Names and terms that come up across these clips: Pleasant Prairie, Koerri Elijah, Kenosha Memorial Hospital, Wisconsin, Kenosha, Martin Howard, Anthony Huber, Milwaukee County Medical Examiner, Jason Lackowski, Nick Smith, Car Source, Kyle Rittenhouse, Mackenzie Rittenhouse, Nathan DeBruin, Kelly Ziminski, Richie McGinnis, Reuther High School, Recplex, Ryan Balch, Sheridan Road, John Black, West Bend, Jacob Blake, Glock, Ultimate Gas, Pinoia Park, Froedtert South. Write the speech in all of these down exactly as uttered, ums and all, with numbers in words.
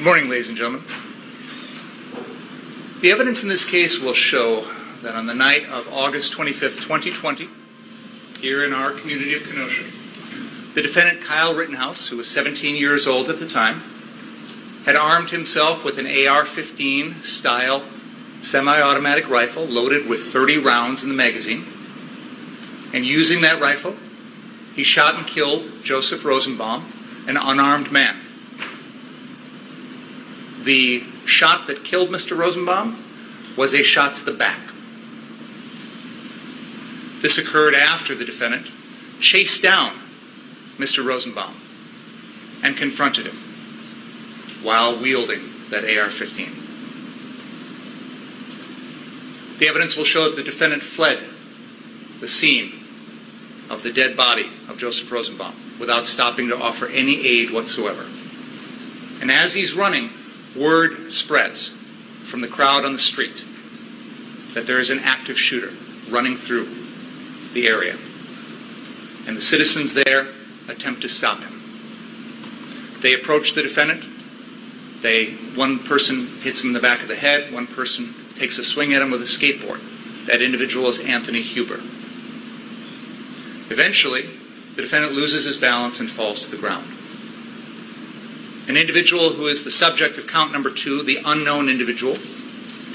Good morning, ladies and gentlemen. The evidence in this case will show that on the night of August twenty-fifth, twenty twenty, here in our community of Kenosha, the defendant Kyle Rittenhouse, who was seventeen years old at the time, had armed himself with an A R fifteen style semi-automatic rifle loaded with thirty rounds in the magazine, and using that rifle, he shot and killed Joseph Rosenbaum, an unarmed man. The shot that killed Mister Rosenbaum was a shot to the back. This occurred after the defendant chased down Mister Rosenbaum and confronted him while wielding that A R fifteen. The evidence will show that the defendant fled the scene of the dead body of Joseph Rosenbaum without stopping to offer any aid whatsoever. And as he's running, word spreads from the crowd on the street that there is an active shooter running through the area. And the citizens there attempt to stop him. They approach the defendant. They, one person hits him in the back of the head. One person takes a swing at him with a skateboard. That individual is Anthony Huber. Eventually, the defendant loses his balance and falls to the ground. An individual who is the subject of count number two, the unknown individual,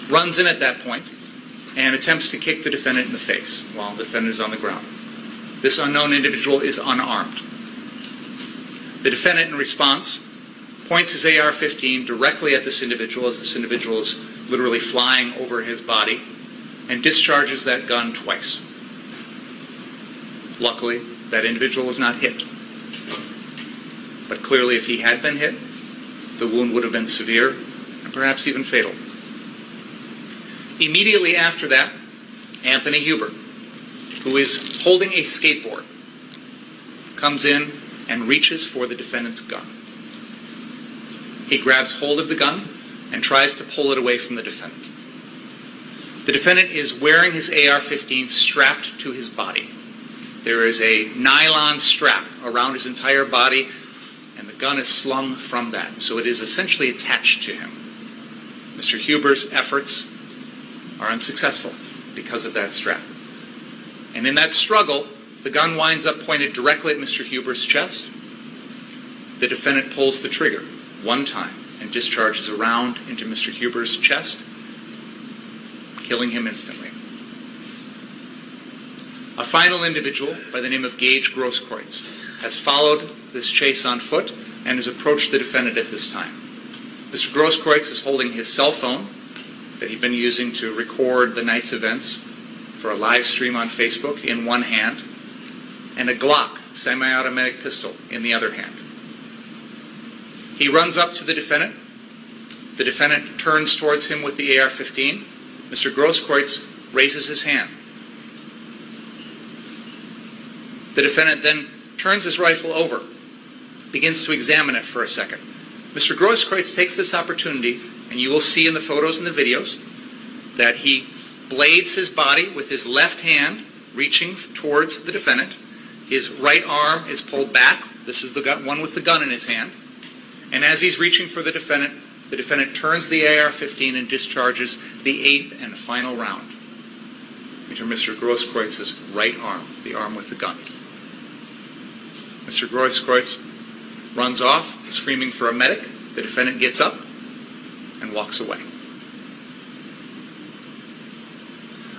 runs in at that point and attempts to kick the defendant in the face while the defendant is on the ground. This unknown individual is unarmed. The defendant, in response, points his A R fifteen directly at this individual as this individual is literally flying over his body and discharges that gun twice. Luckily, that individual was not hit. But clearly, if he had been hit, the wound would have been severe and perhaps even fatal. Immediately after that, Anthony Huber, who is holding a skateboard, comes in and reaches for the defendant's gun. He grabs hold of the gun and tries to pull it away from the defendant. The defendant is wearing his A R fifteen strapped to his body. There is a nylon strap around his entire body, and the gun is slung from that. So it is essentially attached to him. Mister Huber's efforts are unsuccessful because of that strap. And in that struggle, the gun winds up pointed directly at Mister Huber's chest. The defendant pulls the trigger one time and discharges a round into Mister Huber's chest, killing him instantly. A final individual by the name of Gaige Grosskreutz has followed this chase on foot and has approached the defendant at this time. Mister Grosskreutz is holding his cell phone that he'd been using to record the night's events for a live stream on Facebook in one hand and a Glock semi-automatic pistol in the other hand. He runs up to the defendant. The defendant turns towards him with the A R fifteen. Mister Grosskreutz raises his hand. The defendant then turns his rifle over, begins to examine it for a second. Mister Grosskreutz takes this opportunity, and you will see in the photos and the videos, that he blades his body with his left hand reaching towards the defendant. His right arm is pulled back. This is the gun, one with the gun in his hand. And as he's reaching for the defendant, the defendant turns the A R fifteen and discharges the eighth and final round into Mister Grosskreutz's right arm, the arm with the gun. Mister Grosskreutz runs off, screaming for a medic. The defendant gets up and walks away.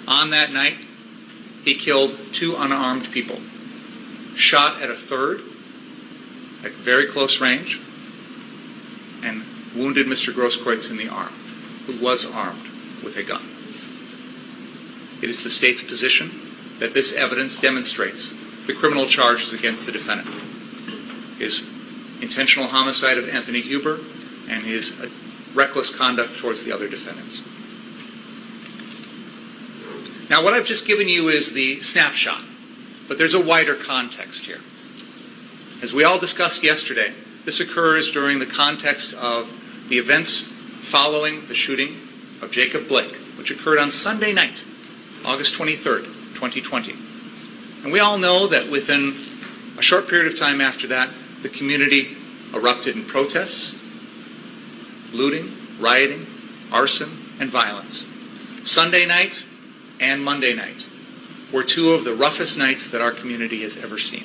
On that night, he killed two unarmed people, shot at a third at very close range, and wounded Mister Grosskreutz in the arm, who was armed with a gun. It is the state's position that this evidence demonstrates the criminal charges against the defendant, his intentional homicide of Anthony Huber and his reckless conduct towards the other defendants. Now, what I've just given you is the snapshot, but there's a wider context here. As we all discussed yesterday, this occurs during the context of the events following the shooting of Jacob Blake, which occurred on Sunday night, August twenty-third, twenty twenty. And we all know that within a short period of time after that, the community erupted in protests. looting, rioting, arson, and violence. Sunday night and Monday night were two of the roughest nights that our community has ever seen.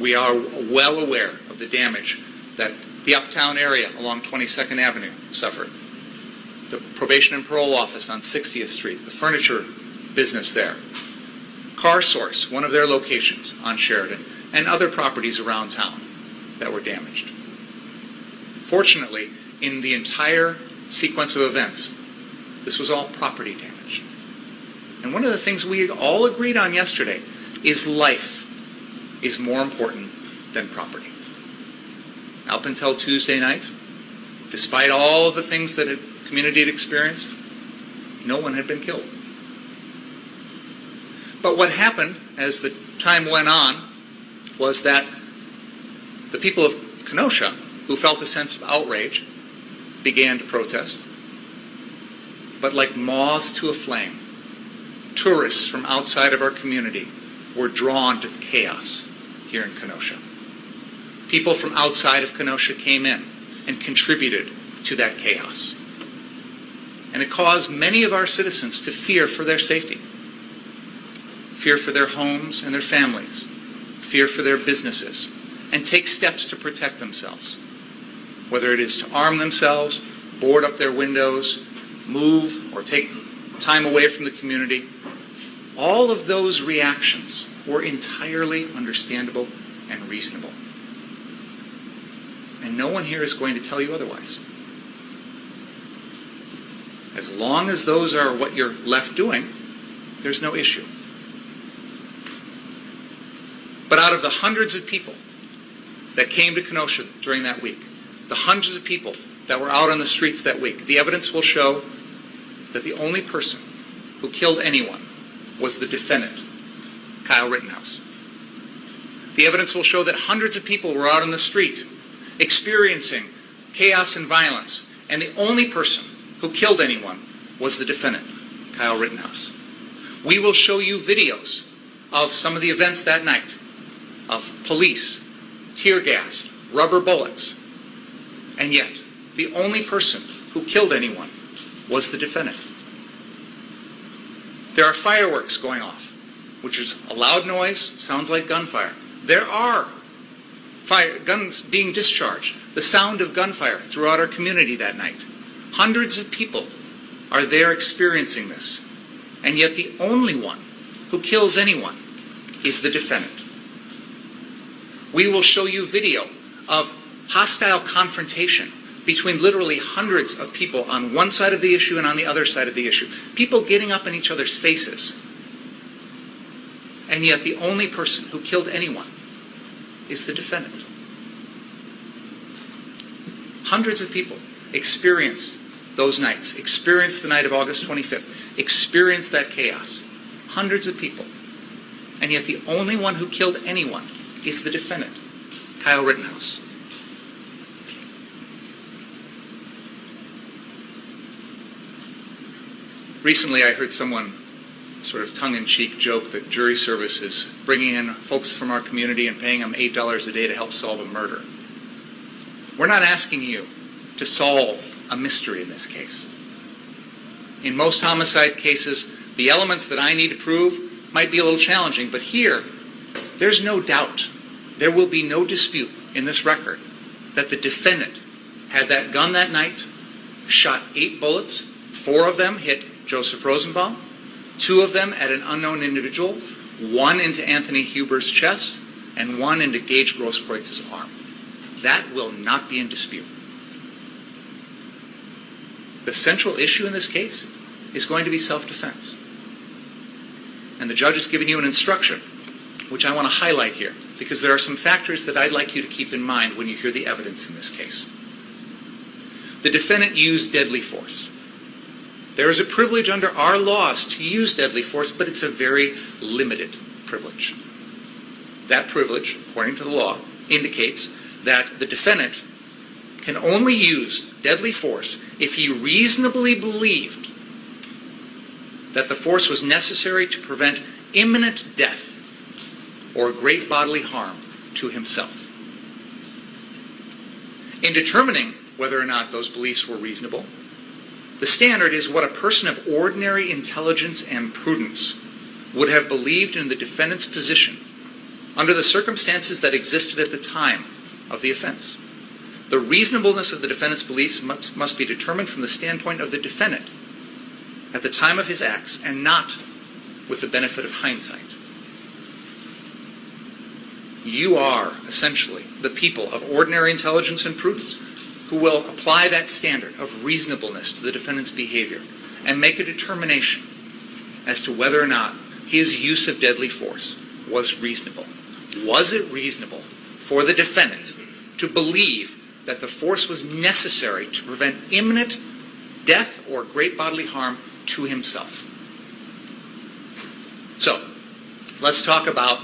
We are well aware of the damage that the uptown area along twenty-second Avenue suffered. The probation and parole office on sixtieth Street, the furniture business there, Car Source, one of their locations on Sheridan, and other properties around town that were damaged. Fortunately, in the entire sequence of events, this was all property damage. And one of the things we all agreed on yesterday is life is more important than property. Up until Tuesday night, despite all the things that the community had experienced, no one had been killed. But what happened as the time went on was that the people of Kenosha, who felt a sense of outrage, began to protest. But like moths to a flame, tourists from outside of our community were drawn to the chaos here in Kenosha. People from outside of Kenosha came in and contributed to that chaos. And it caused many of our citizens to fear for their safety, fear for their homes and their families, fear for their businesses, and take steps to protect themselves, whether it is to arm themselves, board up their windows, move, or take time away from the community. All of those reactions were entirely understandable and reasonable. And no one here is going to tell you otherwise. As long as those are what you're left doing, there's no issue. But out of the hundreds of people that came to Kenosha during that week, the hundreds of people that were out on the streets that week, the evidence will show that the only person who killed anyone was the defendant, Kyle Rittenhouse. The evidence will show that hundreds of people were out on the street experiencing chaos and violence, and the only person who killed anyone was the defendant, Kyle Rittenhouse. We will show you videos of some of the events that night, of police, tear gas, rubber bullets, and yet the only person who killed anyone was the defendant. There are fireworks going off, which is a loud noise, sounds like gunfire. There are fire, guns being discharged, the sound of gunfire throughout our community that night. Hundreds of people are there experiencing this, and yet the only one who kills anyone is the defendant. We will show you video of hostile confrontation between literally hundreds of people on one side of the issue and on the other side of the issue. People getting up in each other's faces. And yet the only person who killed anyone is the defendant. Hundreds of people experienced those nights, experienced the night of August twenty-fifth, experienced that chaos. Hundreds of people. And yet the only one who killed anyone is the defendant, Kyle Rittenhouse. Recently, I heard someone sort of tongue-in-cheek joke that jury service is bringing in folks from our community and paying them eight dollars a day to help solve a murder. We're not asking you to solve a mystery in this case. In most homicide cases, the elements that I need to prove might be a little challenging, but here, there's no doubt, there will be no dispute in this record that the defendant had that gun that night, shot eight bullets, four of them hit Joseph Rosenbaum, two of them at an unknown individual, one into Anthony Huber's chest, and one into Gaige Grosskreitz's arm. That will not be in dispute. The central issue in this case is going to be self-defense. And the judge has given you an instruction, which I want to highlight here, because there are some factors that I'd like you to keep in mind when you hear the evidence in this case. The defendant used deadly force. There is a privilege under our laws to use deadly force, but it's a very limited privilege. That privilege, according to the law, indicates that the defendant can only use deadly force if he reasonably believed that the force was necessary to prevent imminent death or great bodily harm to himself. In determining whether or not those beliefs were reasonable. The standard is what a person of ordinary intelligence and prudence would have believed in the defendant's position under the circumstances that existed at the time of the offense. The reasonableness of the defendant's beliefs must, must be determined from the standpoint of the defendant at the time of his acts and not with the benefit of hindsight. You are, essentially, the people of ordinary intelligence and prudence who will apply that standard of reasonableness to the defendant's behavior and make a determination as to whether or not his use of deadly force was reasonable. Was it reasonable for the defendant to believe that the force was necessary to prevent imminent death or great bodily harm to himself? So, let's talk about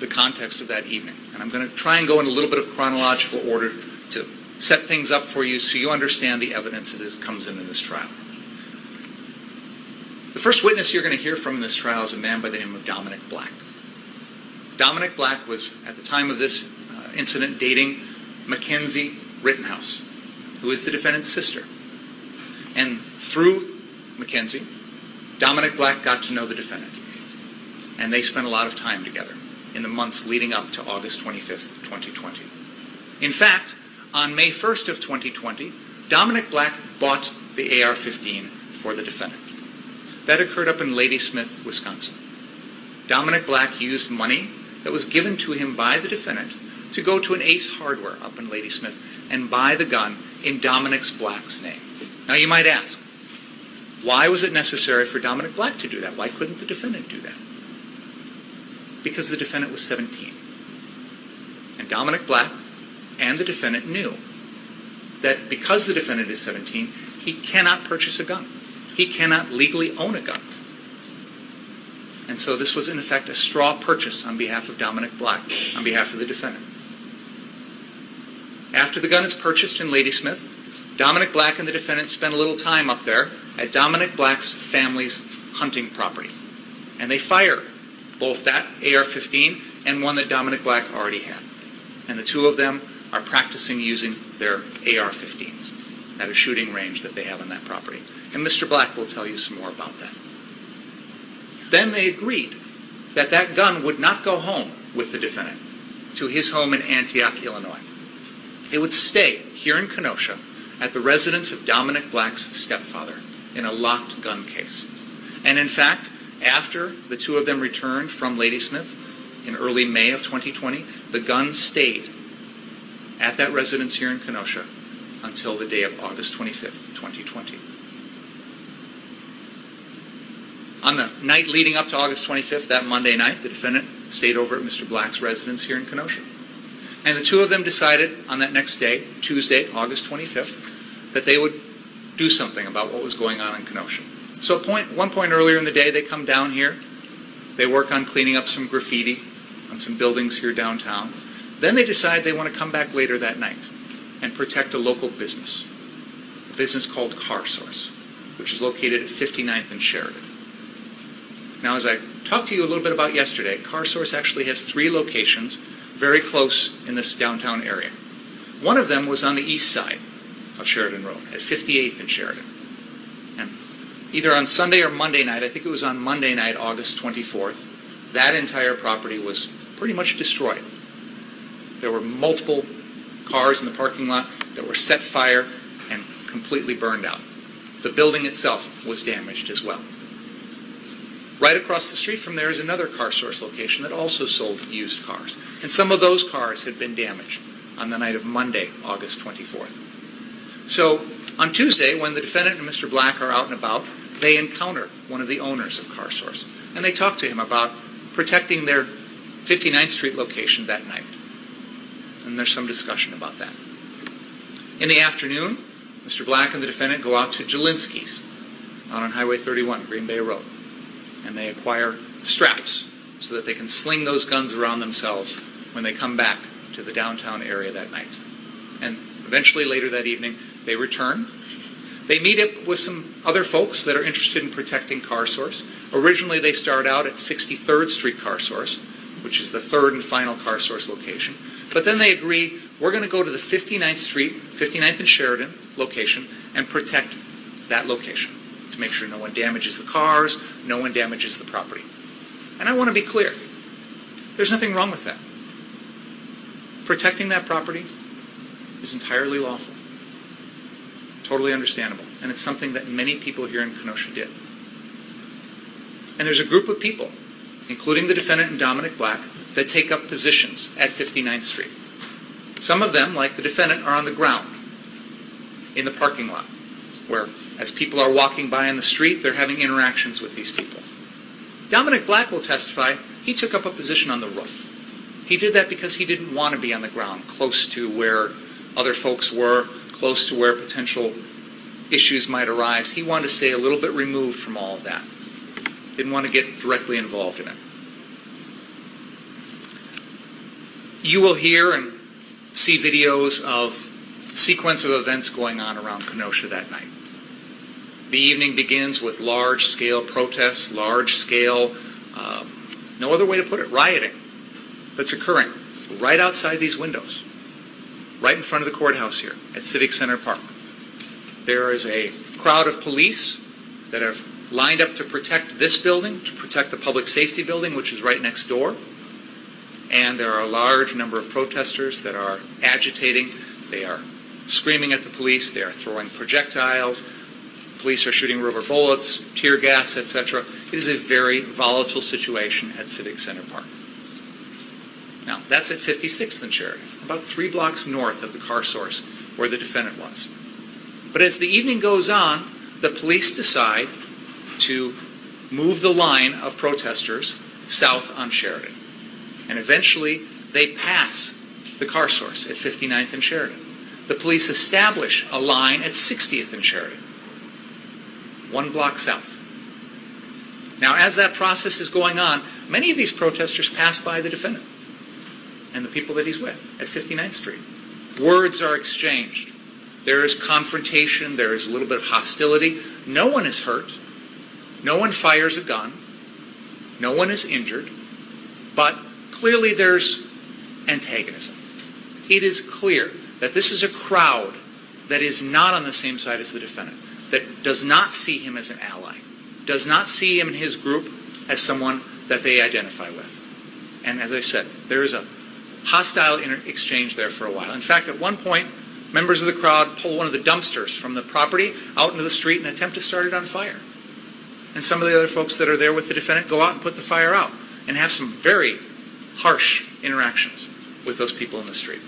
the context of that evening. And I'm going to try and go in a little bit of chronological order to set things up for you so you understand the evidence as it comes into this trial. The first witness you're going to hear from in this trial is a man by the name of Dominic Black. Dominic Black was, at the time of this uh, incident, dating Mackenzie Rittenhouse, who is the defendant's sister. And through Mackenzie, Dominic Black got to know the defendant. And they spent a lot of time together in the months leading up to August twenty-fifth, twenty twenty. In fact, on May first of twenty twenty, Dominic Black bought the A R fifteen for the defendant. That occurred up in Ladysmith, Wisconsin. Dominic Black used money that was given to him by the defendant to go to an Ace Hardware up in Ladysmith and buy the gun in Dominic Black's name. Now you might ask, why was it necessary for Dominic Black to do that? Why couldn't the defendant do that? Because the defendant was seventeen. And Dominic Black and the defendant knew that because the defendant is seventeen, he cannot purchase a gun. He cannot legally own a gun. And so this was, in effect, a straw purchase on behalf of Dominic Black, on behalf of the defendant. After the gun is purchased in Ladysmith, Dominic Black and the defendant spend a little time up there at Dominic Black's family's hunting property. And they fire both that A R fifteen and one that Dominic Black already had. And the two of them are practicing using their A R fifteens at a shooting range that they have on that property. And Mister Black will tell you some more about that. Then they agreed that that gun would not go home with the defendant to his home in Antioch, Illinois. It would stay here in Kenosha at the residence of Dominic Black's stepfather in a locked gun case. And in fact, after the two of them returned from Ladysmith in early May of twenty twenty, the gun stayed at that residence here in Kenosha until the day of August twenty-fifth, twenty twenty. On the night leading up to August twenty-fifth, that Monday night, the defendant stayed over at Mister Black's residence here in Kenosha. And the two of them decided on that next day, Tuesday, August twenty-fifth, that they would do something about what was going on in Kenosha. So at point, one point earlier in the day, they come down here. They work on cleaning up some graffiti on some buildings here downtown. Then they decide they want to come back later that night and protect a local business, a business called Car Source, which is located at fifty-ninth and Sheridan. Now, as I talked to you a little bit about yesterday, Car Source actually has three locations very close in this downtown area. One of them was on the east side of Sheridan Road, at fifty-eighth and Sheridan. And either on Sunday or Monday night, I think it was on Monday night, August twenty-fourth, that entire property was pretty much destroyed. There were multiple cars in the parking lot that were set fire and completely burned out. The building itself was damaged as well. Right across the street from there is another Car Source location that also sold used cars. And some of those cars had been damaged on the night of Monday, August twenty-fourth. So on Tuesday, when the defendant and Mister Black are out and about, they encounter one of the owners of Car Source. And they talk to him about protecting their fifty-ninth Street location that night. And there's some discussion about that. In the afternoon, Mister Black and the defendant go out to Jelinski's out on Highway thirty-one, Green Bay Road. And they acquire straps so that they can sling those guns around themselves when they come back to the downtown area that night. And eventually later that evening, they return. They meet up with some other folks that are interested in protecting Car Source. Originally, they start out at sixty-third Street Car Source, which is the third and final Car Source location. But then they agree, We're going to go to the fifty-ninth Street, fifty-ninth and Sheridan location and protect that location to make sure no one damages the cars, no one damages the property. And I want to be clear, there's nothing wrong with that. Protecting that property is entirely lawful, totally understandable, and it's something that many people here in Kenosha did. And there's a group of people, including the defendant and Dominic Black, that take up positions at fifty-ninth Street. Some of them, like the defendant, are on the ground in the parking lot, where as people are walking by in the street, they're having interactions with these people. Dominic Black will testify he took up a position on the roof. He did that because he didn't want to be on the ground, close to where other folks were, close to where potential issues might arise. He wanted to stay a little bit removed from all of that. Didn't want to get directly involved in it. You will hear and see videos of sequence of events going on around Kenosha that night. The evening begins with large-scale protests, large-scale, um, no other way to put it, rioting that's occurring right outside these windows, right in front of the courthouse here at Civic Center Park. There is a crowd of police that have lined up to protect this building, to protect the public safety building, which is right next door. And there are a large number of protesters that are agitating. They are screaming at the police. They are throwing projectiles. Police are shooting rubber bullets, tear gas, et cetera. It is a very volatile situation at Civic Center Park. Now, that's at fifty-sixth and Sheridan, about three blocks north of the Car Source where the defendant was. But as the evening goes on, the police decide to move the line of protesters south on Sheridan. And eventually, they pass the Car Source at fifty-ninth and Sheridan. The police establish a line at sixtieth and Sheridan, one block south. Now, as that process is going on, many of these protesters pass by the defendant and the people that he's with at fifty-ninth Street. Words are exchanged. There is confrontation. There is a little bit of hostility. No one is hurt. No one fires a gun. No one is injured. But clearly there's antagonism. It is clear that this is a crowd that is not on the same side as the defendant, that does not see him as an ally, does not see him and his group as someone that they identify with. And as I said, there is a hostile exchange there for a while. In fact, at one point, members of the crowd pull one of the dumpsters from the property out into the street and attempt to start it on fire. And some of the other folks that are there with the defendant go out and put the fire out and have some very harsh interactions with those people in the street.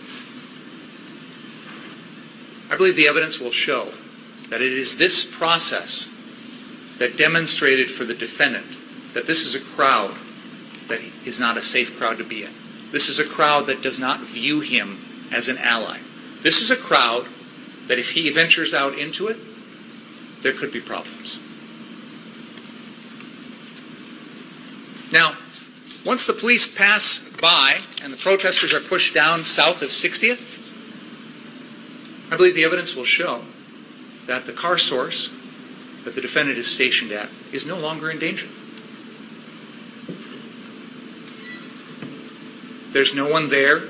I believe the evidence will show that it is this process that demonstrated for the defendant that this is a crowd that is not a safe crowd to be in. This is a crowd that does not view him as an ally. This is a crowd that if he ventures out into it, there could be problems. Now, once the police pass by and the protesters are pushed down south of sixtieth, I believe the evidence will show that the Car Source that the defendant is stationed at is no longer in danger. There's no one there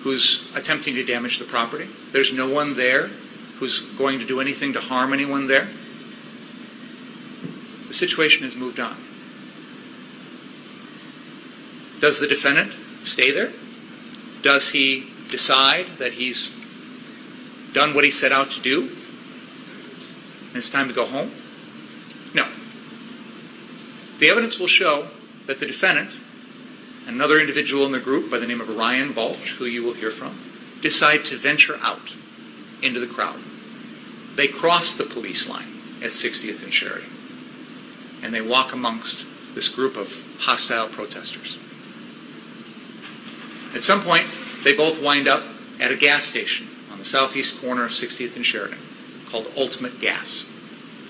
who's attempting to damage the property. There's no one there who's going to do anything to harm anyone there. The situation has moved on. Does the defendant stay there? Does he decide that he's done what he set out to do and it's time to go home? No. The evidence will show that the defendant, another individual in the group by the name of Ryan Balch, who you will hear from, decide to venture out into the crowd. They cross the police line at sixtieth and Sheridan, and they walk amongst this group of hostile protesters. At some point, they both wind up at a gas station on the southeast corner of sixtieth and Sheridan called Ultimate Gas.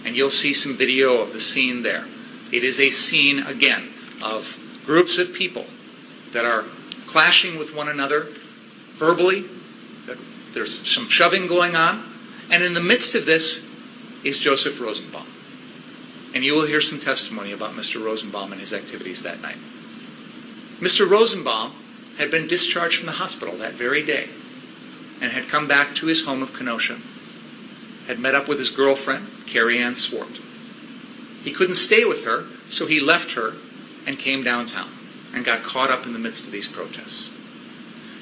And you'll see some video of the scene there. It is a scene, again, of groups of people that are clashing with one another verbally. There's some shoving going on. And in the midst of this is Joseph Rosenbaum. And you will hear some testimony about Mister Rosenbaum and his activities that night. Mister Rosenbaum had been discharged from the hospital that very day. and had come back to his home of Kenosha, had met up with his girlfriend, Carrie Ann Swart. He couldn't stay with her, so he left her and came downtown and got caught up in the midst of these protests.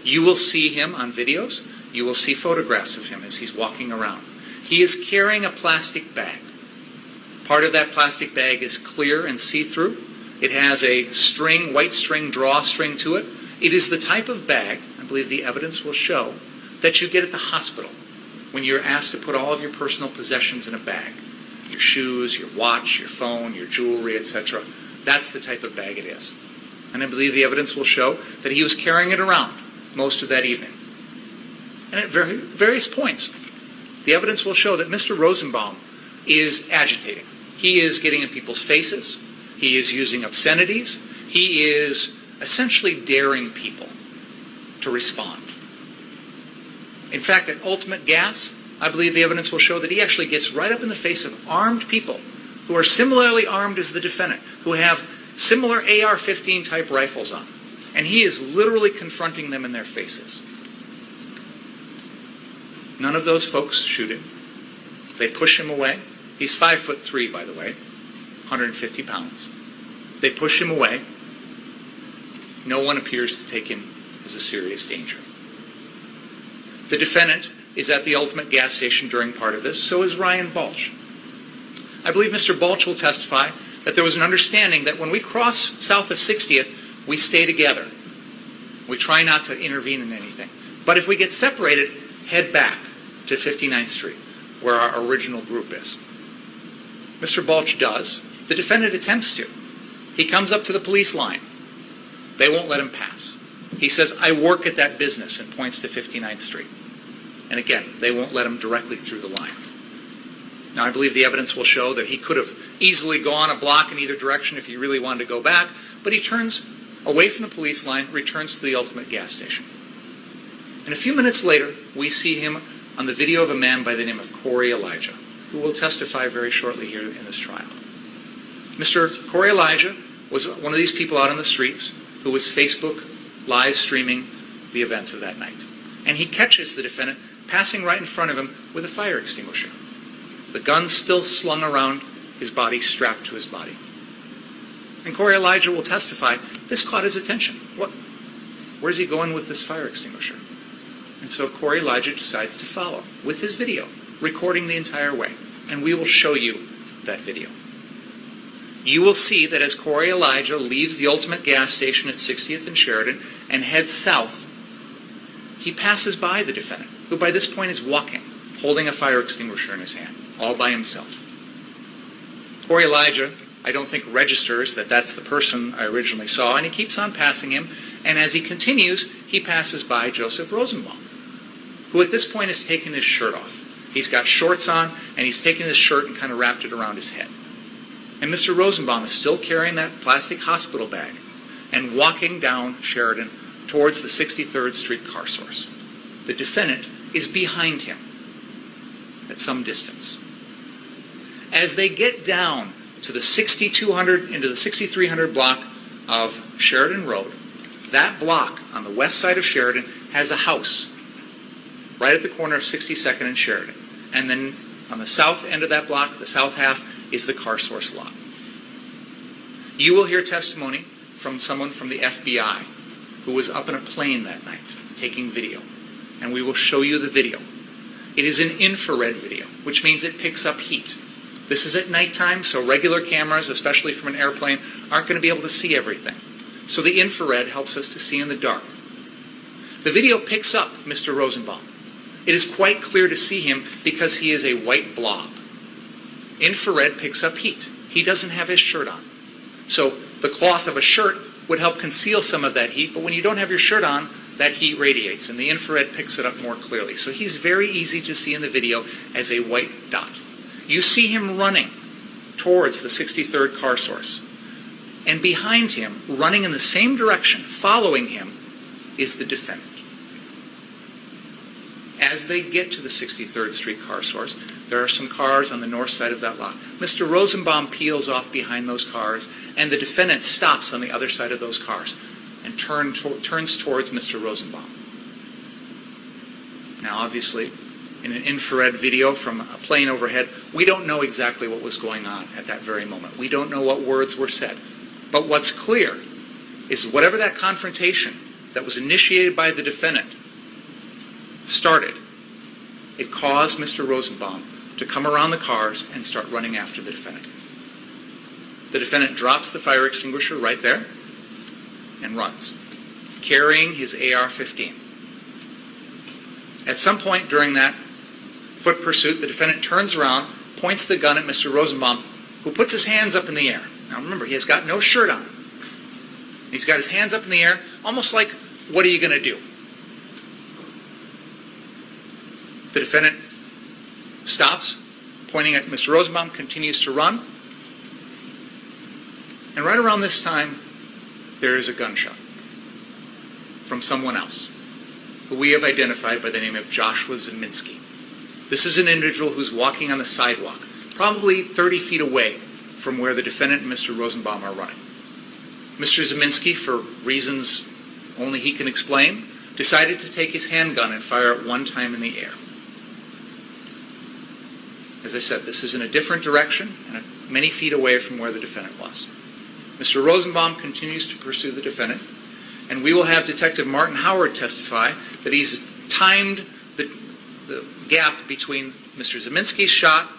You will see him on videos. You will see photographs of him as he's walking around. He is carrying a plastic bag. Part of that plastic bag is clear and see-through. It has a string, white string, drawstring to it. It is the type of bag, I believe the evidence will show, that you get at the hospital when you're asked to put all of your personal possessions in a bag. Your shoes, your watch, your phone, your jewelry, et cetera. That's the type of bag it is. And I believe the evidence will show that he was carrying it around most of that evening. And at various points, the evidence will show that Mister Rosenbaum is agitating. He is getting in people's faces. He is using obscenities. He is essentially daring people to respond. In fact, at Ultimate Gas, I believe the evidence will show that he actually gets right up in the face of armed people who are similarly armed as the defendant, who have similar A R fifteen type rifles on. And he is literally confronting them in their faces. None of those folks shoot him. They push him away. He's five foot three, by the way, one hundred fifty pounds. They push him away. No one appears to take him as a serious danger. The defendant is at the Ultimate Gas station during part of this, so is Ryan Balch. I believe Mister Balch will testify that there was an understanding that when we cross south of sixtieth, we stay together. We try not to intervene in anything. But if we get separated, head back to fifty-ninth Street, where our original group is. Mister Balch does. The defendant attempts to. He comes up to the police line. They won't let him pass. He says, "I work at that business," and points to fifty-ninth Street. And again, they won't let him directly through the line. Now, I believe the evidence will show that he could have easily gone a block in either direction if he really wanted to go back, but he turns away from the police line, returns to the Ultimate Gas station. And a few minutes later, we see him on the video of a man by the name of Koerri Elijah, who will testify very shortly here in this trial. Mister Koerri Elijah was one of these people out on the streets who was Facebook live streaming the events of that night. And he catches the defendant passing right in front of him with a fire extinguisher. The gun still slung around his body, strapped to his body. And Koerri Elijah will testify, this caught his attention. What? Where's he going with this fire extinguisher? And so Koerri Elijah decides to follow with his video, recording the entire way. And we will show you that video. You will see that as Koerri Elijah leaves the Ultimate Gas station at sixtieth and Sheridan and heads south, he passes by the defendant, who by this point is walking, holding a fire extinguisher in his hand, all by himself. Koerri Elijah, I don't think, registers that that's the person I originally saw, and he keeps on passing him, and as he continues, he passes by Joseph Rosenbaum, who at this point has taken his shirt off. He's got shorts on, and he's taken his shirt and kind of wrapped it around his head. And Mister Rosenbaum is still carrying that plastic hospital bag and walking down Sheridan towards the sixty-third Street Car Source. The defendant is behind him at some distance. As they get down to the sixty-two hundred into the sixty-three hundred block of Sheridan Road, that block on the west side of Sheridan has a house right at the corner of sixty-second and Sheridan. And then on the south end of that block, the south half, is the Car Source lot. You will hear testimony from someone from the F B I who was up in a plane that night taking video. And we will show you the video. It is an infrared video, which means it picks up heat. This is at nighttime, so regular cameras, especially from an airplane, aren't going to be able to see everything. So the infrared helps us to see in the dark. The video picks up Mister Rosenbaum. It is quite clear to see him because he is a white blob. Infrared picks up heat. He doesn't have his shirt on. So the cloth of a shirt would help conceal some of that heat, but when you don't have your shirt on, that heat radiates, and the infrared picks it up more clearly. So he's very easy to see in the video as a white dot. You see him running towards the sixty-third Car Source. And behind him, running in the same direction, following him, is the defendant. As they get to the sixty-third Street Car Source, there are some cars on the north side of that lot. Mister Rosenbaum peels off behind those cars, and the defendant stops on the other side of those cars and turn to turns towards Mister Rosenbaum. Now, obviously, in an infrared video from a plane overhead, we don't know exactly what was going on at that very moment. We don't know what words were said. But what's clear is whatever that confrontation that was initiated by the defendant started, it caused Mister Rosenbaum to come around the cars and start running after the defendant. The defendant drops the fire extinguisher right there and runs, carrying his A R fifteen. At some point during that foot pursuit, the defendant turns around, points the gun at Mister Rosenbaum, who puts his hands up in the air. Now remember, he has got no shirt on. He's got his hands up in the air, almost like, what are you going to do? The defendant stops, pointing at Mister Rosenbaum, continues to run. And right around this time, there is a gunshot from someone else, who we have identified by the name of Joshua Ziminski. This is an individual who's walking on the sidewalk, probably thirty feet away from where the defendant and Mister Rosenbaum are running. Mister Ziminski, for reasons only he can explain, decided to take his handgun and fire at one time in the air. As I said, this is in a different direction and many feet away from where the defendant was. Mister Rosenbaum continues to pursue the defendant, and we will have Detective Martin Howard testify that he's timed the, the gap between Mister Ziminski's shot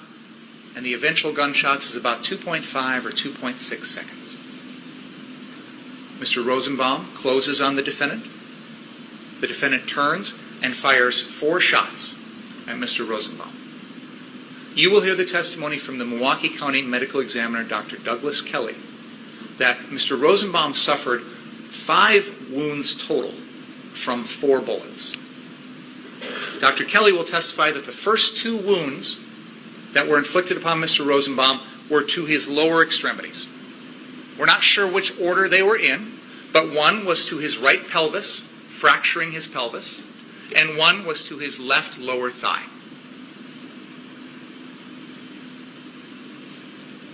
and the eventual gunshots is about two point five or two point six seconds. Mister Rosenbaum closes on the defendant. The defendant turns and fires four shots at Mister Rosenbaum. You will hear the testimony from the Milwaukee County Medical Examiner, Doctor Douglas Kelly, that Mister Rosenbaum suffered five wounds total from four bullets. Doctor Kelly will testify that the first two wounds that were inflicted upon Mister Rosenbaum were to his lower extremities. We're not sure which order they were in, but one was to his right pelvis, fracturing his pelvis, and one was to his left lower thigh.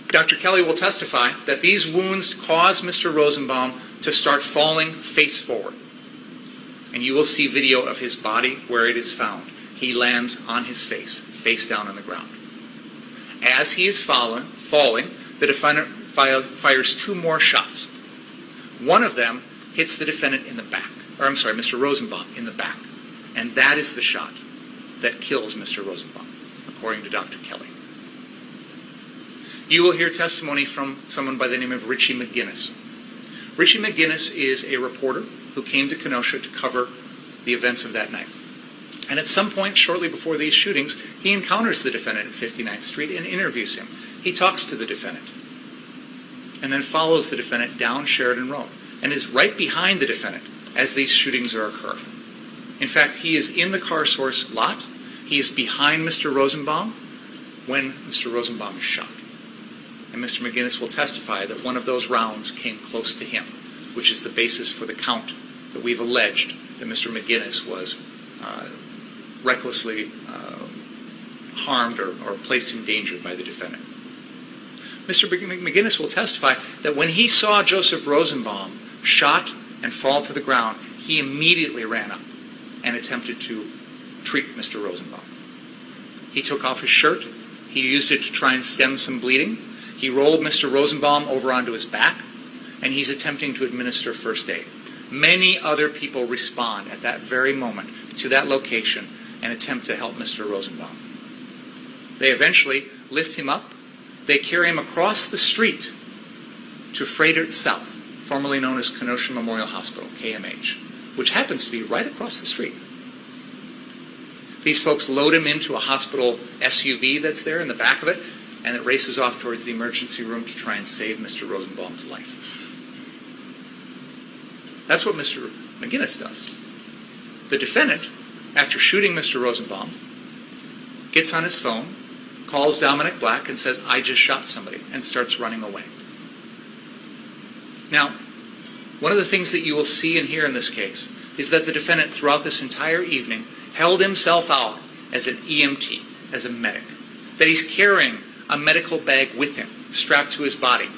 Doctor Kelly will testify that these wounds caused Mister Rosenbaum to start falling face forward. And you will see video of his body where it is found. He lands on his face, face down on the ground. As he is falling, falling, the defendant fires two more shots. One of them hits the defendant in the back, or I'm sorry, Mister Rosenbaum in the back. And that is the shot that kills Mister Rosenbaum, according to Doctor Kelly. You will hear testimony from someone by the name of Richie McGinnis. Richie McGinnis is a reporter who came to Kenosha to cover the events of that night. And at some point shortly before these shootings, he encounters the defendant at fifty-ninth Street and interviews him. He talks to the defendant and then follows the defendant down Sheridan Road and is right behind the defendant as these shootings are occurring. In fact, he is in the Car Source lot. He is behind Mister Rosenbaum when Mister Rosenbaum is shot. And Mister McGinnis will testify that one of those rounds came close to him, which is the basis for the count that we've alleged that Mister McGinnis was uh, recklessly uh, harmed or, or placed in danger by the defendant. Mister McGinnis will testify that when he saw Joseph Rosenbaum shot and fall to the ground, he immediately ran up and attempted to treat Mister Rosenbaum. He took off his shirt. He used it to try and stem some bleeding. He rolled Mister Rosenbaum over onto his back, and he's attempting to administer first aid. Many other people respond at that very moment to that location and attempt to help Mister Rosenbaum. They eventually lift him up. They carry him across the street to Froedtert South, formerly known as Kenosha Memorial Hospital, K M H, which happens to be right across the street. These folks load him into a hospital S U V that's there in the back of it, and it races off towards the emergency room to try and save Mister Rosenbaum's life. That's what Mister McGinnis does. The defendant, after shooting Mister Rosenbaum, gets on his phone, calls Dominic Black and says, "I just shot somebody," and starts running away. Now, one of the things that you will see and hear in this case is that the defendant throughout this entire evening held himself out as an E M T, as a medic, that he's carrying a medical bag with him, strapped to his body.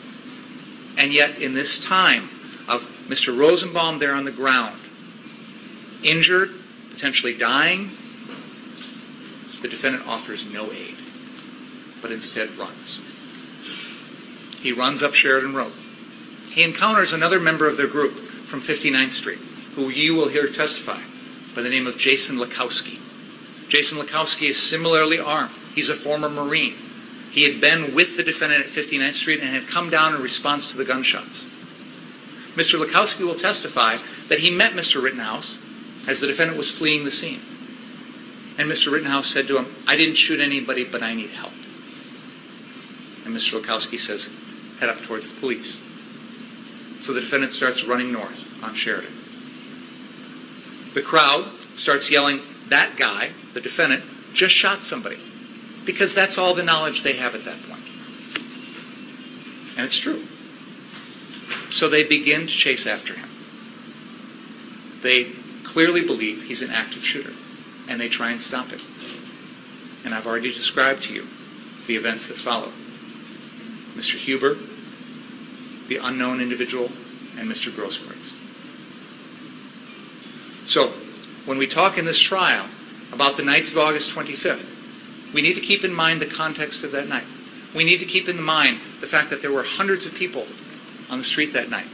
And yet, in this time of Mister Rosenbaum there on the ground, injured, potentially dying, The defendant offers no aid, but instead runs. He runs up Sheridan Road. He encounters another member of their group from fifty-ninth Street, who you will hear testify by the name of Jason Lackowski. Jason Lackowski is similarly armed. He's a former Marine. He had been with the defendant at fifty-ninth Street and had come down in response to the gunshots. Mister Lackowski will testify that he met Mister Rittenhouse as the defendant was fleeing the scene. And Mister Rittenhouse said to him, "I didn't shoot anybody, but I need help." And Mister Lackowski says, "Head up towards the police." So the defendant starts running north on Sheridan. The crowd starts yelling, "That guy, the defendant, just shot somebody," because that's all the knowledge they have at that point. And it's true. So they begin to chase after him. They clearly believe he's an active shooter, and they try and stop him. And I've already described to you the events that follow. Mister Huber, the unknown individual, and Mister Grosskreutz. So, when we talk in this trial about the nights of August twenty-fifth, we need to keep in mind the context of that night. We need to keep in mind the fact that there were hundreds of people on the street that night,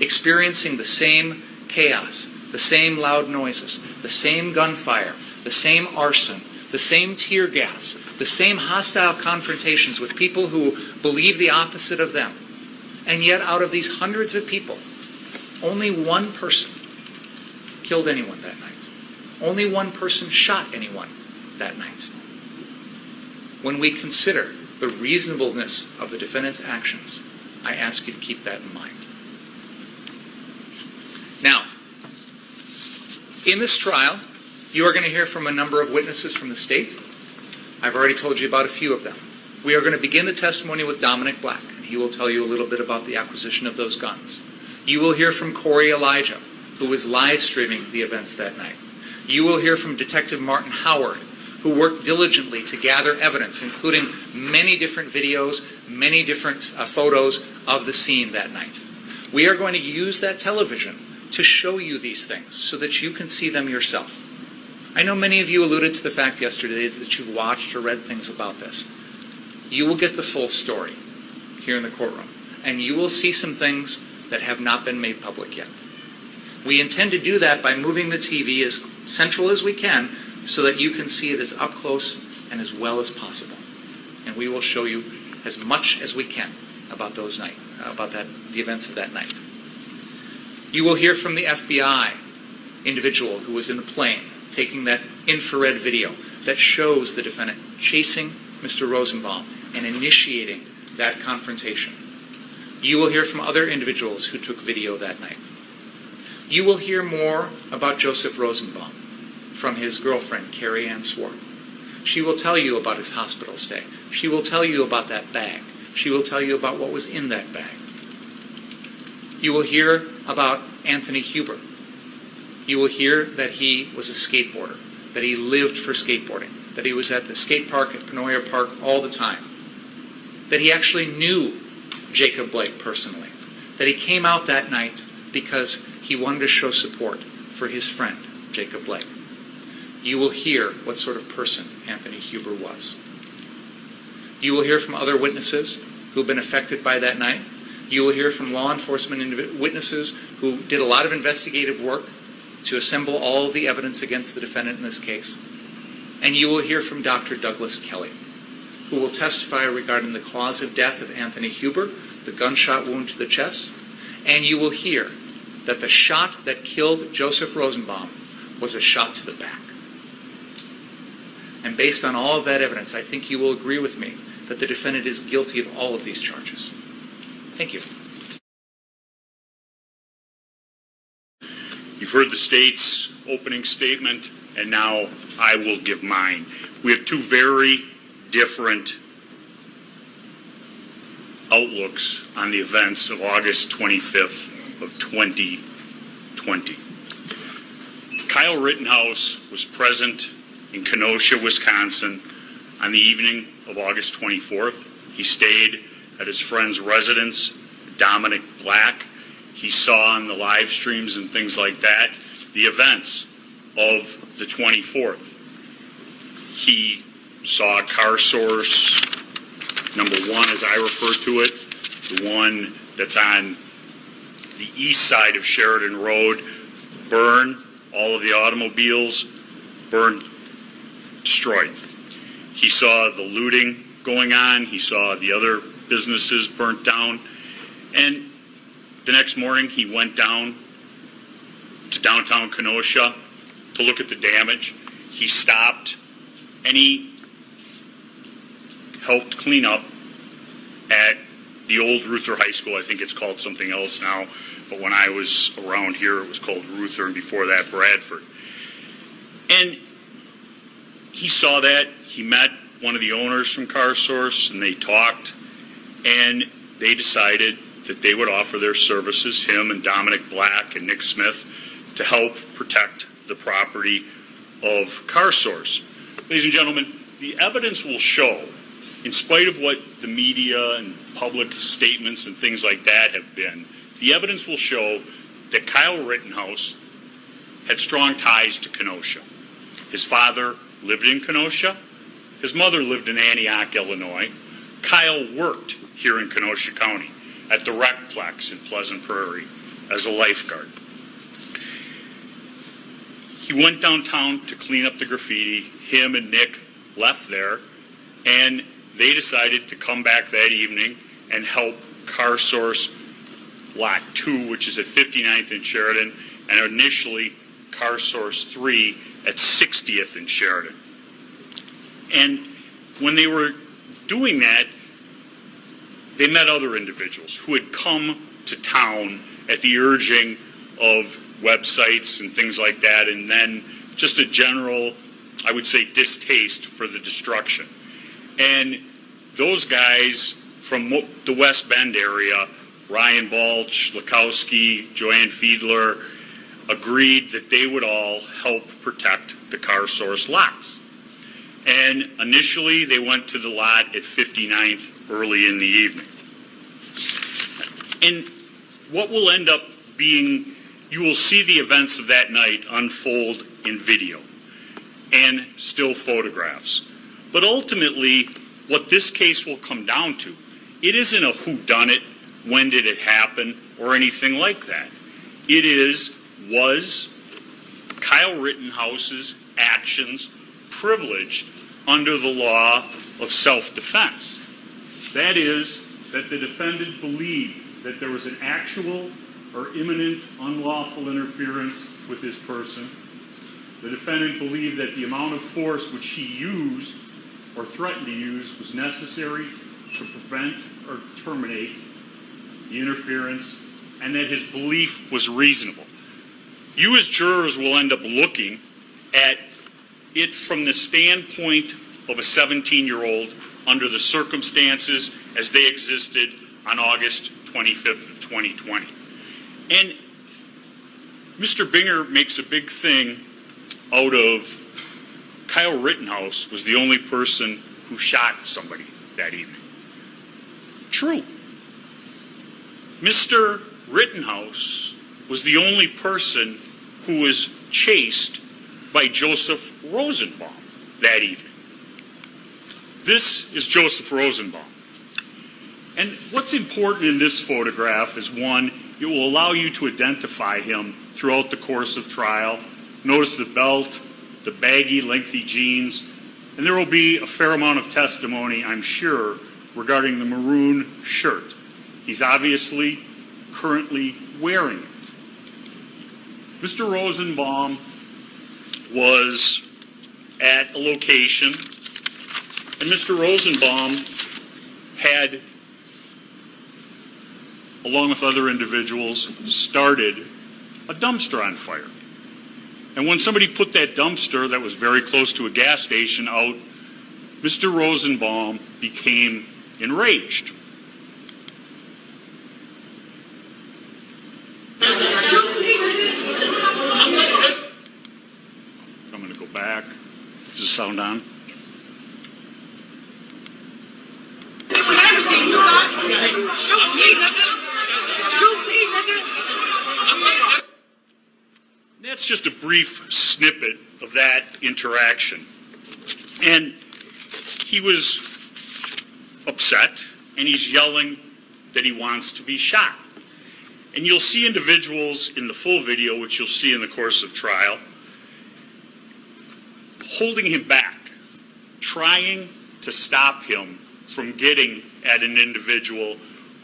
experiencing the same chaos, the same loud noises, the same gunfire, the same arson, the same tear gas, the same hostile confrontations with people who believe the opposite of them. And yet, out of these hundreds of people, only one person killed anyone that night. Only one person shot anyone that night. When we consider the reasonableness of the defendant's actions, I ask you to keep that in mind. Now, in this trial, you are going to hear from a number of witnesses from the state. I've already told you about a few of them. We are going to begin the testimony with Dominic Black. He will tell you a little bit about the acquisition of those guns. You will hear from Koerri Elijah, who was live streaming the events that night. You will hear from Detective Martin Howard, who worked diligently to gather evidence, including many different videos, many different uh, photos of the scene that night. We are going to use that television to show you these things so that you can see them yourself. I know many of you alluded to the fact yesterday that you've watched or read things about this. You will get the full story here in the courtroom, and you will see some things that have not been made public yet. We intend to do that by moving the T V as central as we can so that you can see it as up close and as well as possible. And we will show you as much as we can about those night, about that, the events of that night. You will hear from the F B I individual who was in the plane taking that infrared video that shows the defendant chasing Mister Rosenbaum and initiating that confrontation. You will hear from other individuals who took video that night. You will hear more about Joseph Rosenbaum from his girlfriend, Carrie Ann Swart. She will tell you about his hospital stay. She will tell you about that bag. She will tell you about what was in that bag. You will hear about Anthony Huber. You will hear that he was a skateboarder, that he lived for skateboarding, that he was at the skate park at Pinoia Park all the time, that he actually knew Jacob Blake personally, that he came out that night because he wanted to show support for his friend, Jacob Blake. You will hear what sort of person Anthony Huber was. You will hear from other witnesses who've been affected by that night. You will hear from law enforcement witnesses who did a lot of investigative work to assemble all the evidence against the defendant in this case. And you will hear from Doctor Douglas Kelly, who will testify regarding the cause of death of Anthony Huber, the gunshot wound to the chest, and you will hear that the shot that killed Joseph Rosenbaum was a shot to the back. And based on all of that evidence, I think you will agree with me that the defendant is guilty of all of these charges. Thank you. You've heard the state's opening statement, and now I will give mine. We have two very different outlooks on the events of August twenty-fifth of twenty twenty. Kyle Rittenhouse was present in Kenosha, Wisconsin on the evening of August twenty-fourth. He stayed at his friend's residence, Dominic Black. He saw on the live streams and things like that the events of the twenty-fourth. he saw Car Source number one, as I refer to it, the one that's on the east side of Sheridan Road, burn, all of the automobiles burned, destroyed. He saw the looting going on. He saw the other businesses burnt down. And the next morning, he went down to downtown Kenosha to look at the damage. He stopped, and he helped clean up at the old Reuther High School. I think it's called something else now, but when I was around here, it was called Reuther, and before that, Bradford. And he saw that. He met one of the owners from Car Source, and they talked, and they decided that they would offer their services, him and Dominic Black and Nick Smith, to help protect the property of Car Source. Ladies and gentlemen, the evidence will show, in spite of what the media and public statements and things like that have been, the evidence will show that Kyle Rittenhouse had strong ties to Kenosha. His father lived in Kenosha. His mother lived in Antioch, Illinois. Kyle worked here in Kenosha County at the Recplex in Pleasant Prairie as a lifeguard. He went downtown to clean up the graffiti. Him and Nick left there, and they decided to come back that evening and help Car Source Lot two, which is at fifty-ninth and Sheridan, and initially Car Source three at sixtieth and Sheridan. And when they were doing that, they met other individuals who had come to town at the urging of websites and things like that, and then just a general, I would say, distaste for the destruction. And those guys from the West Bend area, Ryan Balch, Lackowski, Joanne Fiedler, agreed that they would all help protect the Car Source lots. And initially, they went to the lot at fifty-ninth early in the evening. And what will end up being, you will see the events of that night unfold in video and still photographs. But ultimately, what this case will come down to, it isn't a whodunit, when did it happen, or anything like that. It is, was Kyle Rittenhouse's actions privileged under the law of self-defense? That is, that the defendant believed that there was an actual or imminent unlawful interference with his person. The defendant believed that the amount of force which he used or threatened to use was necessary to prevent or terminate the interference, and that his belief was reasonable. You as jurors will end up looking at it from the standpoint of a seventeen-year-old under the circumstances as they existed on August twenty-fifth of twenty twenty. And Mister Binger makes a big thing out of Kyle Rittenhouse was the only person who shot somebody that evening. True. Mister Rittenhouse was the only person who was chased by Joseph Rosenbaum that evening. This is Joseph Rosenbaum. And what's important in this photograph is, one, it will allow you to identify him throughout the course of trial. Notice the belt, the baggy, lengthy jeans, and there will be a fair amount of testimony, I'm sure, regarding the maroon shirt. He's obviously currently wearing it. Mister Rosenbaum was at a location, and Mister Rosenbaum had, along with other individuals, started a dumpster on fire. And when somebody put that dumpster that was very close to a gas station out, Mister Rosenbaum became enraged. I'm going to go back. Is the sound on? Shoot me, nigga! Shoot me, nigga! That's just a brief snippet of that interaction. And he was upset, and he's yelling that he wants to be shot. And you'll see individuals in the full video, which you'll see in the course of trial, holding him back, trying to stop him from getting at an individual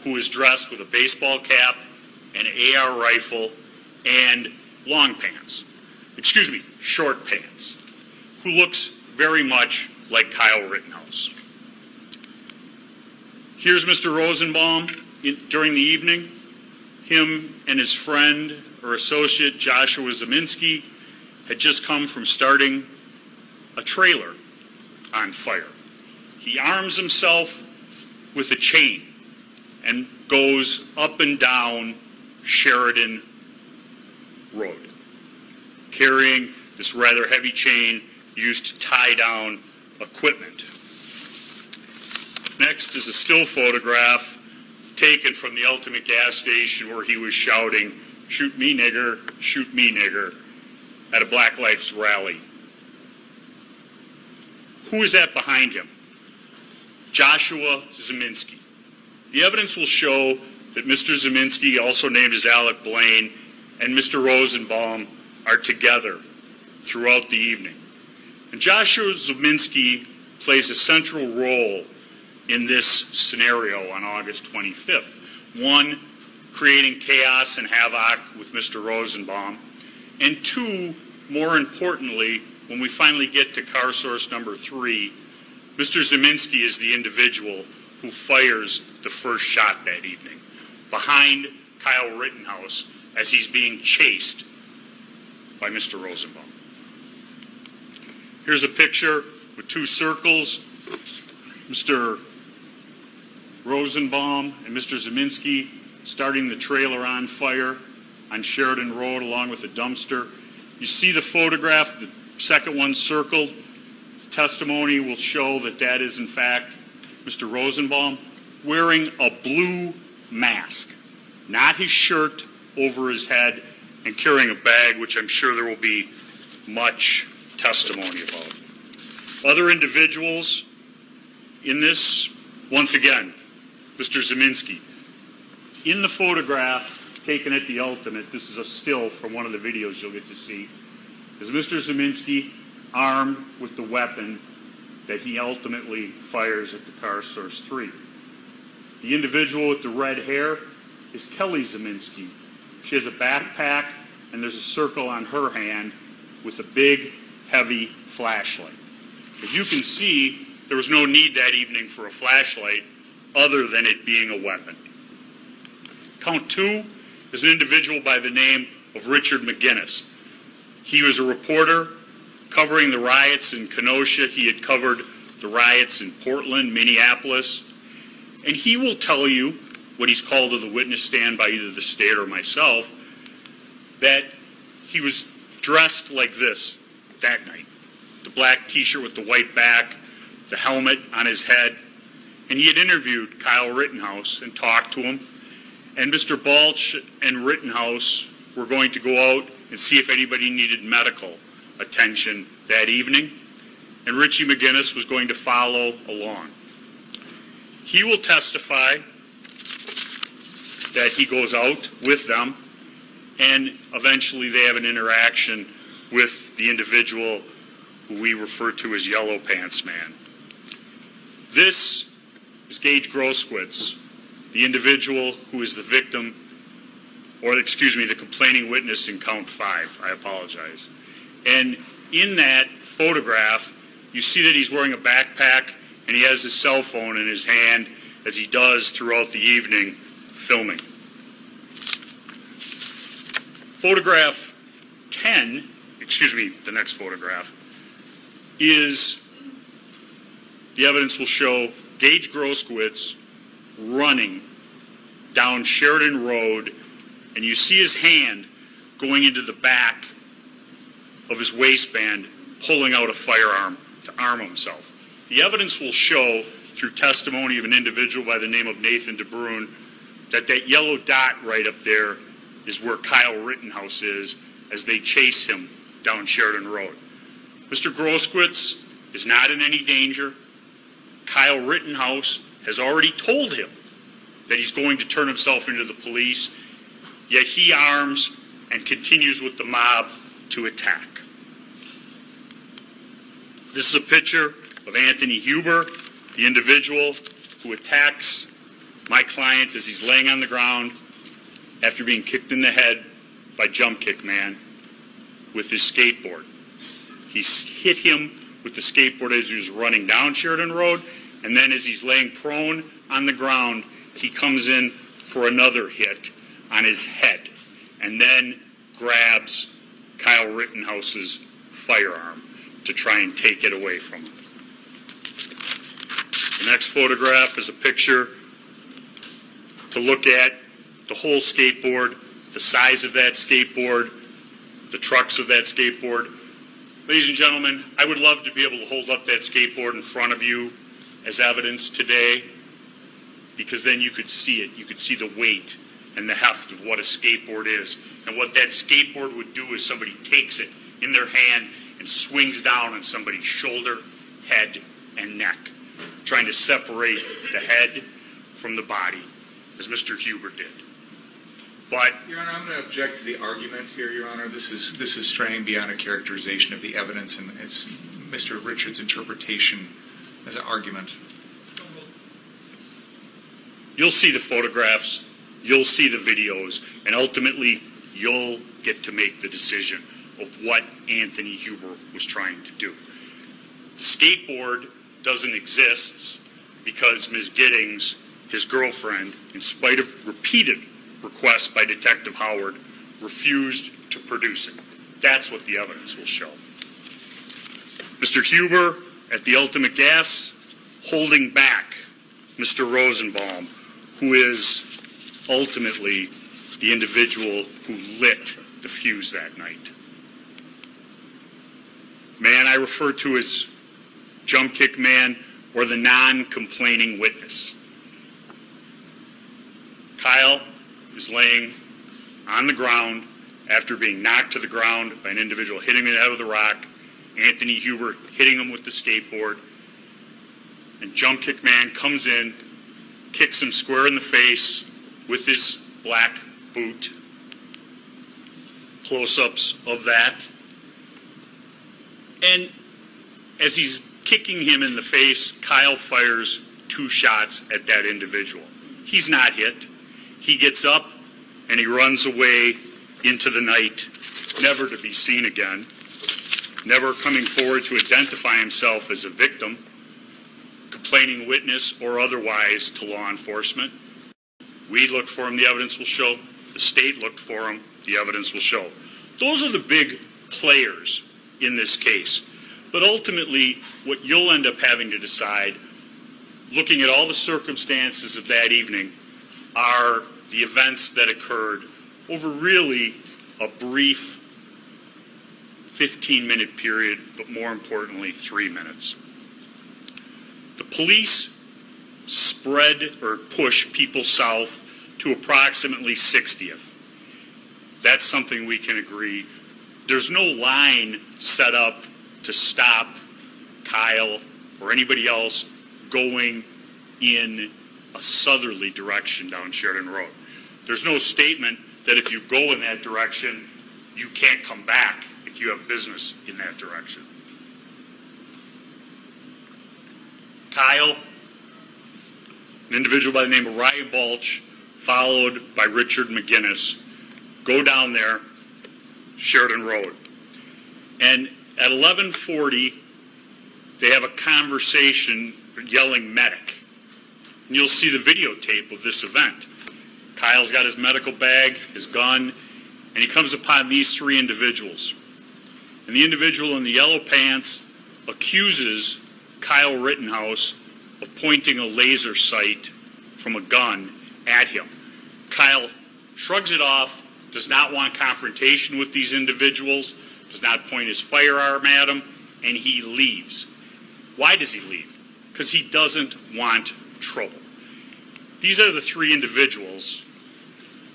who is dressed with a baseball cap, an A R rifle, and long pants, excuse me, short pants, who looks very much like Kyle Rittenhouse. Here's Mister Rosenbaum in, during the evening. Him and his friend or associate, Joshua Ziminski, had just come from starting a trailer on fire. He arms himself with a chain and goes up and down Sheridan Road, carrying this rather heavy chain used to tie down equipment. Next is a still photograph taken from the Ultimate Gas station where he was shouting, "Shoot me, nigger, shoot me, nigger," at a Black Lives rally. Who is that behind him? Joshua Ziminski. The evidence will show that Mister Ziminski, also named as Alec Blaine, and Mister Rosenbaum are together throughout the evening. And Joshua Ziminski plays a central role in this scenario on August twenty-fifth. One, creating chaos and havoc with Mister Rosenbaum. And two, more importantly, when we finally get to car source number three, Mister Ziminski is the individual who fires the first shot that evening behind Kyle Rittenhouse as he's being chased by Mister Rosenbaum. Here's a picture with two circles. Mister Rosenbaum and Mister Ziminski starting the trailer on fire on Sheridan Road along with a dumpster. You see the photograph, the second one circled. Testimony will show that that is in fact Mister Rosenbaum wearing a blue mask, not his shirt, over his head, and carrying a bag, which I'm sure there will be much testimony about. Other individuals in this, once again, Mister Ziminski. In the photograph taken at the Ultimate, this is a still from one of the videos you'll get to see, is Mister Ziminski armed with the weapon that he ultimately fires at the Car Source three. The individual with the red hair is Kelly Ziminski. She has a backpack, and there's a circle on her hand with a big, heavy flashlight. As you can see, there was no need that evening for a flashlight other than it being a weapon. Count two is an individual by the name of Richard McGinnis. He was a reporter covering the riots in Kenosha. He had covered the riots in Portland, Minneapolis, and he will tell you what he's called to the witness stand by either the state or myself, that he was dressed like this that night. The black t-shirt with the white back, the helmet on his head, and he had interviewed Kyle Rittenhouse and talked to him, and Mister Balch and Rittenhouse were going to go out and see if anybody needed medical attention that evening, and Richie McGinnis was going to follow along. He will testify that he goes out with them, and eventually they have an interaction with the individual who we refer to as Yellow Pants Man. This is Gaige Grosskreutz, the individual who is the victim, or excuse me, the complaining witness in count five. I apologize. And in that photograph, you see that he's wearing a backpack and he has his cell phone in his hand as he does throughout the evening filming. Photograph ten, excuse me, the next photograph, is, the evidence will show, Gaige Grosskreutz running down Sheridan Road, and you see his hand going into the back of his waistband, pulling out a firearm to arm himself. The evidence will show, through testimony of an individual by the name of Nathan DeBruin, that that yellow dot right up there is where Kyle Rittenhouse is as they chase him down Sheridan Road. Mister Grosskreutz is not in any danger. Kyle Rittenhouse has already told him that he's going to turn himself into the police, yet he arms and continues with the mob to attack. This is a picture of Anthony Huber, the individual who attacks my client as he's laying on the ground after being kicked in the head by Jump Kick Man with his skateboard. He hit him with the skateboard as he was running down Sheridan Road, and then as he's laying prone on the ground, he comes in for another hit on his head and then grabs Kyle Rittenhouse's firearm to try and take it away from him. The next photograph is a picture to look at the whole skateboard, the size of that skateboard, the trucks of that skateboard. Ladies and gentlemen, I would love to be able to hold up that skateboard in front of you as evidence today, because then you could see it. You could see the weight and the heft of what a skateboard is. And what that skateboard would do is somebody takes it in their hand and swings down on somebody's shoulder, head, and neck, trying to separate the head from the body, as Mister Huber did. But Your Honor, I'm going to object to the argument here, Your Honor. This is this is straying beyond a characterization of the evidence, and it's Mister Richards' interpretation as an argument. You'll see the photographs, you'll see the videos, and ultimately you'll get to make the decision of what Anthony Huber was trying to do. The skateboard doesn't exist because Miz Giddings, his girlfriend, in spite of repeated requests by Detective Howard, refused to produce it. That's what the evidence will show. Mister Huber, at the Ultimate Gas, holding back Mister Rosenbaum, who is ultimately the individual who lit the fuse that night. Man I refer to as Jump Kick Man, or the non-complaining witness. Kyle is laying on the ground after being knocked to the ground by an individual hitting him in the head with a rock, Anthony Huber hitting him with the skateboard, and Jump Kick Man comes in, kicks him square in the face with his black boot. Close-ups of that. And as he's kicking him in the face, Kyle fires two shots at that individual. He's not hit. He gets up and he runs away into the night, never to be seen again, never coming forward to identify himself as a victim, complaining witness or otherwise to law enforcement. We looked for him, the evidence will show. The state looked for him, the evidence will show. Those are the big players in this case. But ultimately, what you'll end up having to decide, looking at all the circumstances of that evening, are the events that occurred over really a brief fifteen minute period, but more importantly, three minutes. The police spread or push people south to approximately sixtieth. That's something we can agree. There's no line set up to stop Kyle or anybody else going in a southerly direction down Sheridan Road. There's no statement that if you go in that direction, you can't come back if you have business in that direction. Kyle, an individual by the name of Ryan Balch, followed by Richard McGinnis, go down there, Sheridan Road. And at eleven forty, they have a conversation yelling medic. And you'll see the videotape of this event. Kyle's got his medical bag, his gun, and he comes upon these three individuals. And the individual in the yellow pants accuses Kyle Rittenhouse of pointing a laser sight from a gun at him. Kyle shrugs it off, does not want confrontation with these individuals, does not point his firearm at him, and he leaves. Why does he leave? Because he doesn't want trouble. These are the three individuals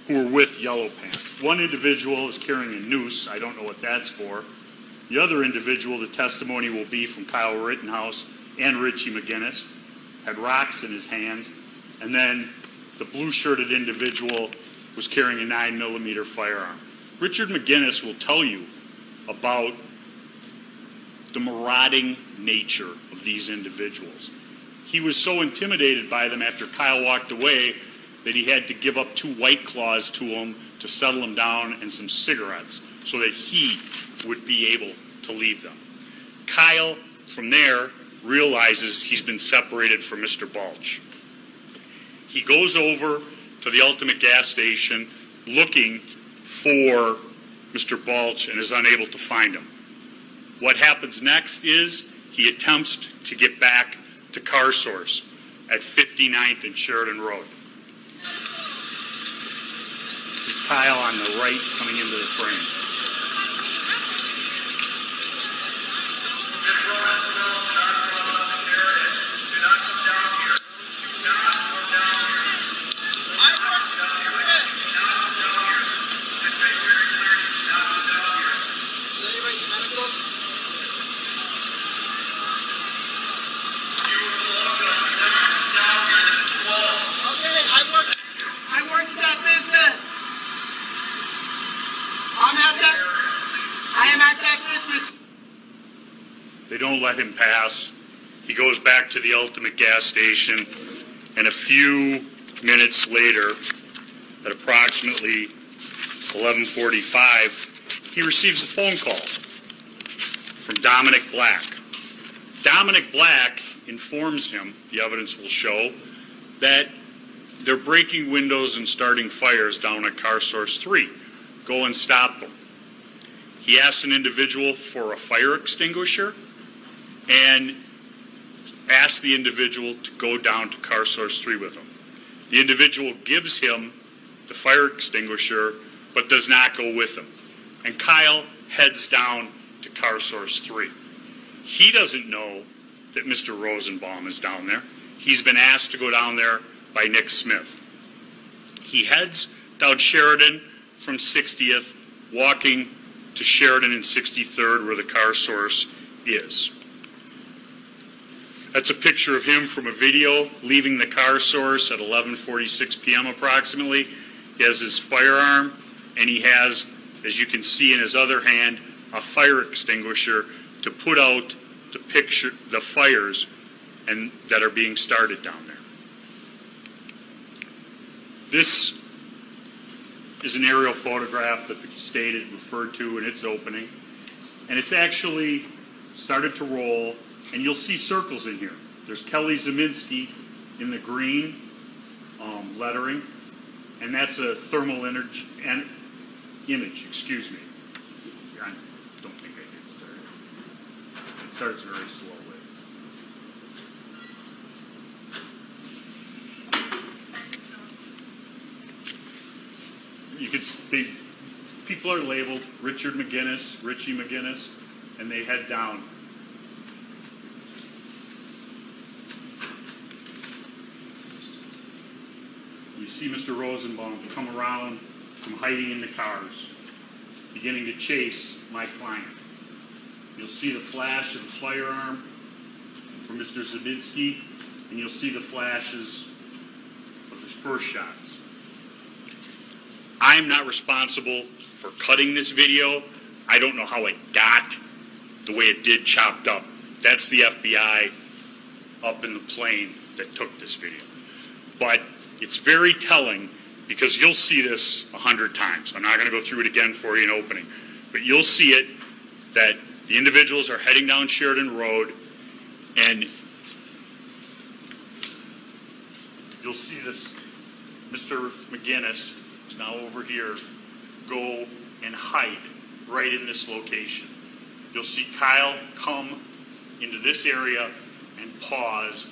who were with yellow pants. One individual is carrying a noose. I don't know what that's for. The other individual, the testimony will be from Kyle Rittenhouse and Richie McGinnis, had rocks in his hands, and then the blue-shirted individual was carrying a nine millimeter firearm. Richard McGinnis will tell you about the marauding nature of these individuals. He was so intimidated by them after Kyle walked away that he had to give up two White Claws to him to settle him down and some cigarettes so that he would be able to leave them. Kyle, from there, realizes he's been separated from Mister Balch. He goes over to the Ultimate Gas station looking for Mister Balch and is unable to find him. What happens next is he attempts to get back to Car Source at fifty-ninth and Sheridan Road. This is Kyle on the right coming into the frame. They don't let him pass. He goes back to the Ultimate Gas station, and a few minutes later, at approximately eleven forty-five, he receives a phone call from Dominic Black. Dominic Black informs him, the evidence will show, that they're breaking windows and starting fires down at Car Source three. Go and stop them. He asks an individual for a fire extinguisher and asks the individual to go down to Car Source three with him. The individual gives him the fire extinguisher but does not go with him. And Kyle heads down to Car Source three. He doesn't know that Mister Rosenbaum is down there. He's been asked to go down there by Nick Smith. He heads down Sheridan from sixtieth, walking to Sheridan and sixty-third, where the Car Source is. That's a picture of him from a video leaving the Car Source at eleven forty-six p m approximately. He has his firearm, and he has, as you can see in his other hand, a fire extinguisher to put out the picture, the fires and that are being started down there. This is an aerial photograph that the state had referred to in its opening, and it's actually started to roll, and you'll see circles in here. There's Kelly Ziminski in the green um, lettering, and that's a thermal energy and image, excuse me. I don't think I can start it. It starts very slowly. You could, they, people are labeled Richard McGinnis, Richie McGinnis, and they head down. You see Mister Rosenbaum come around from hiding in the cars, beginning to chase my client. You'll see the flash of the firearm from Mister Ziminski, and you'll see the flashes of his first shots. I'm not responsible for cutting this video. I don't know how it got the way it did chopped up. That's the F B I up in the plane that took this video. But it's very telling because you'll see this a hundred times. I'm not going to go through it again for you in opening. But you'll see it that the individuals are heading down Sheridan Road, and you'll see this Mister McGinnis now over here go and hide right in this location. You'll see Kyle come into this area and pause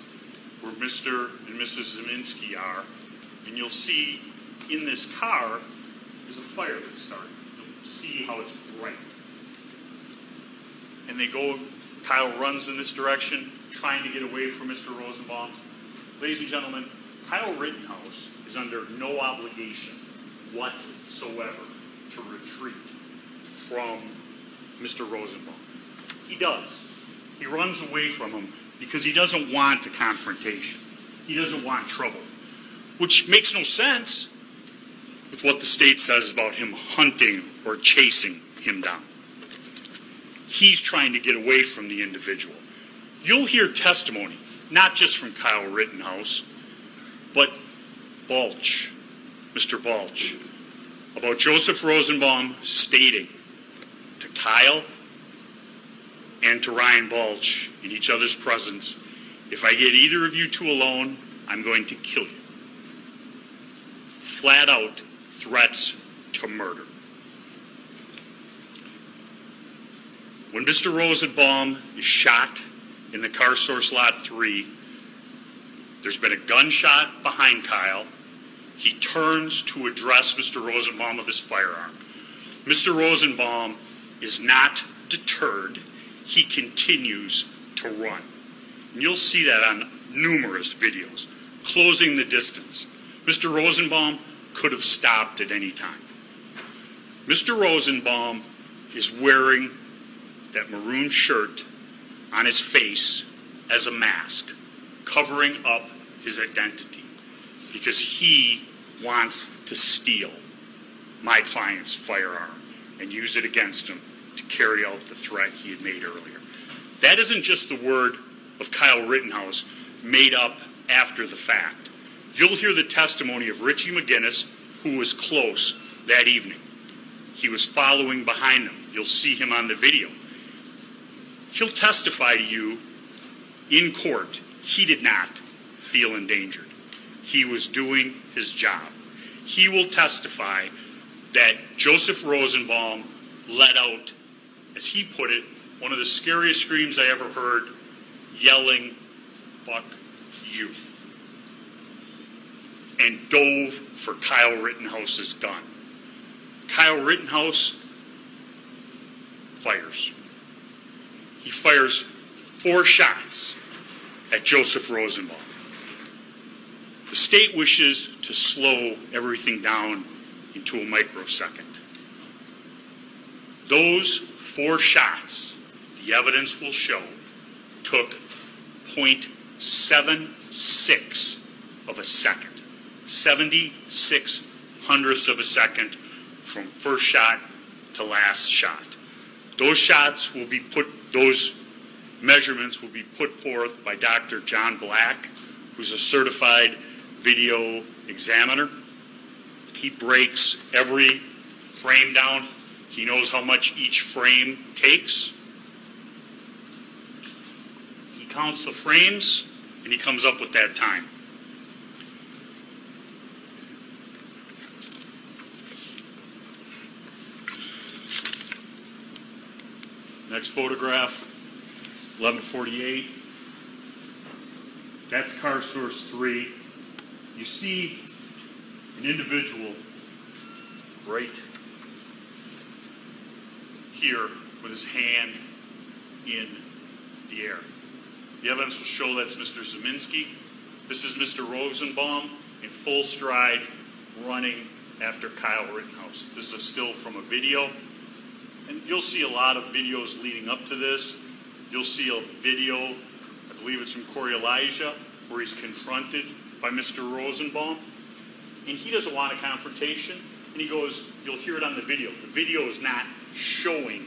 where Mister and Missus Ziminski are, and you'll see in this car is a fire that started. You'll see how it's bright. And they go, Kyle runs in this direction, trying to get away from Mister Rosenbaum. Ladies and gentlemen, Kyle Rittenhouse is under no obligation whatsoever to retreat from Mister Rosenbaum. He does. He runs away from him because he doesn't want a confrontation. He doesn't want trouble, which makes no sense with what the state says about him hunting or chasing him down. He's trying to get away from the individual. You'll hear testimony, not just from Kyle Rittenhouse, but Balch, Mister Balch, about Joseph Rosenbaum stating to Kyle and to Ryan Balch in each other's presence, if I get either of you two alone, I'm going to kill you. Flat out threats to murder. When Mister Rosenbaum is shot in the Car Source Lot three, there's been a gunshot behind Kyle. He turns to address Mister Rosenbaum with his firearm. Mister Rosenbaum is not deterred. He continues to run. And you'll see that on numerous videos, closing the distance. Mister Rosenbaum could have stopped at any time. Mister Rosenbaum is wearing that maroon shirt on his face as a mask, covering up his identity, because he wants to steal my client's firearm and use it against him to carry out the threat he had made earlier. That isn't just the word of Kyle Rittenhouse made up after the fact. You'll hear the testimony of Richie McGinnis, who was close that evening. He was following behind him. You'll see him on the video. He'll testify to you in court. He did not feel endangered. He was doing his job. He will testify that Joseph Rosenbaum let out, as he put it, one of the scariest screams I ever heard, yelling, "Fuck you," and dove for Kyle Rittenhouse's gun. Kyle Rittenhouse fires. He fires four shots at Joseph Rosenbaum. The state wishes to slow everything down into a microsecond. Those four shots, the evidence will show, took zero point seven six of a second, seventy-six hundredths of a second from first shot to last shot. Those shots will be put, those measurements will be put forth by Doctor John Black, who's a certified video examiner. He breaks every frame down. He knows how much each frame takes. He counts the frames, and he comes up with that time. Next photograph, eleven forty-eight. That's Car Source three. You see an individual right here with his hand in the air. The evidence will show that's Mister Ziminski. This is Mister Rosenbaum in full stride running after Kyle Rittenhouse. This is a still from a video. And you'll see a lot of videos leading up to this. You'll see a video, I believe it's from Koerri Elijah, where he's confronted by Mister Rosenbaum. And he doesn't want a confrontation. And he goes, you'll hear it on the video. The video is not showing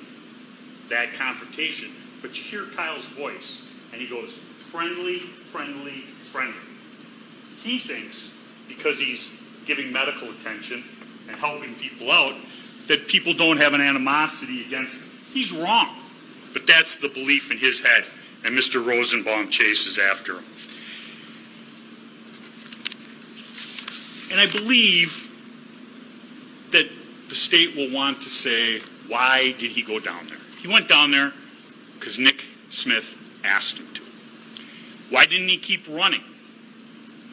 that confrontation, but you hear Kyle's voice. And he goes, friendly, friendly, friendly. He thinks, because he's giving medical attention and helping people out, that people don't have an animosity against him. He's wrong. But that's the belief in his head, and Mister Rosenbaum chases after him. And I believe that the state will want to say, why did he go down there? He went down there because Nick Smith asked him to. Why didn't he keep running?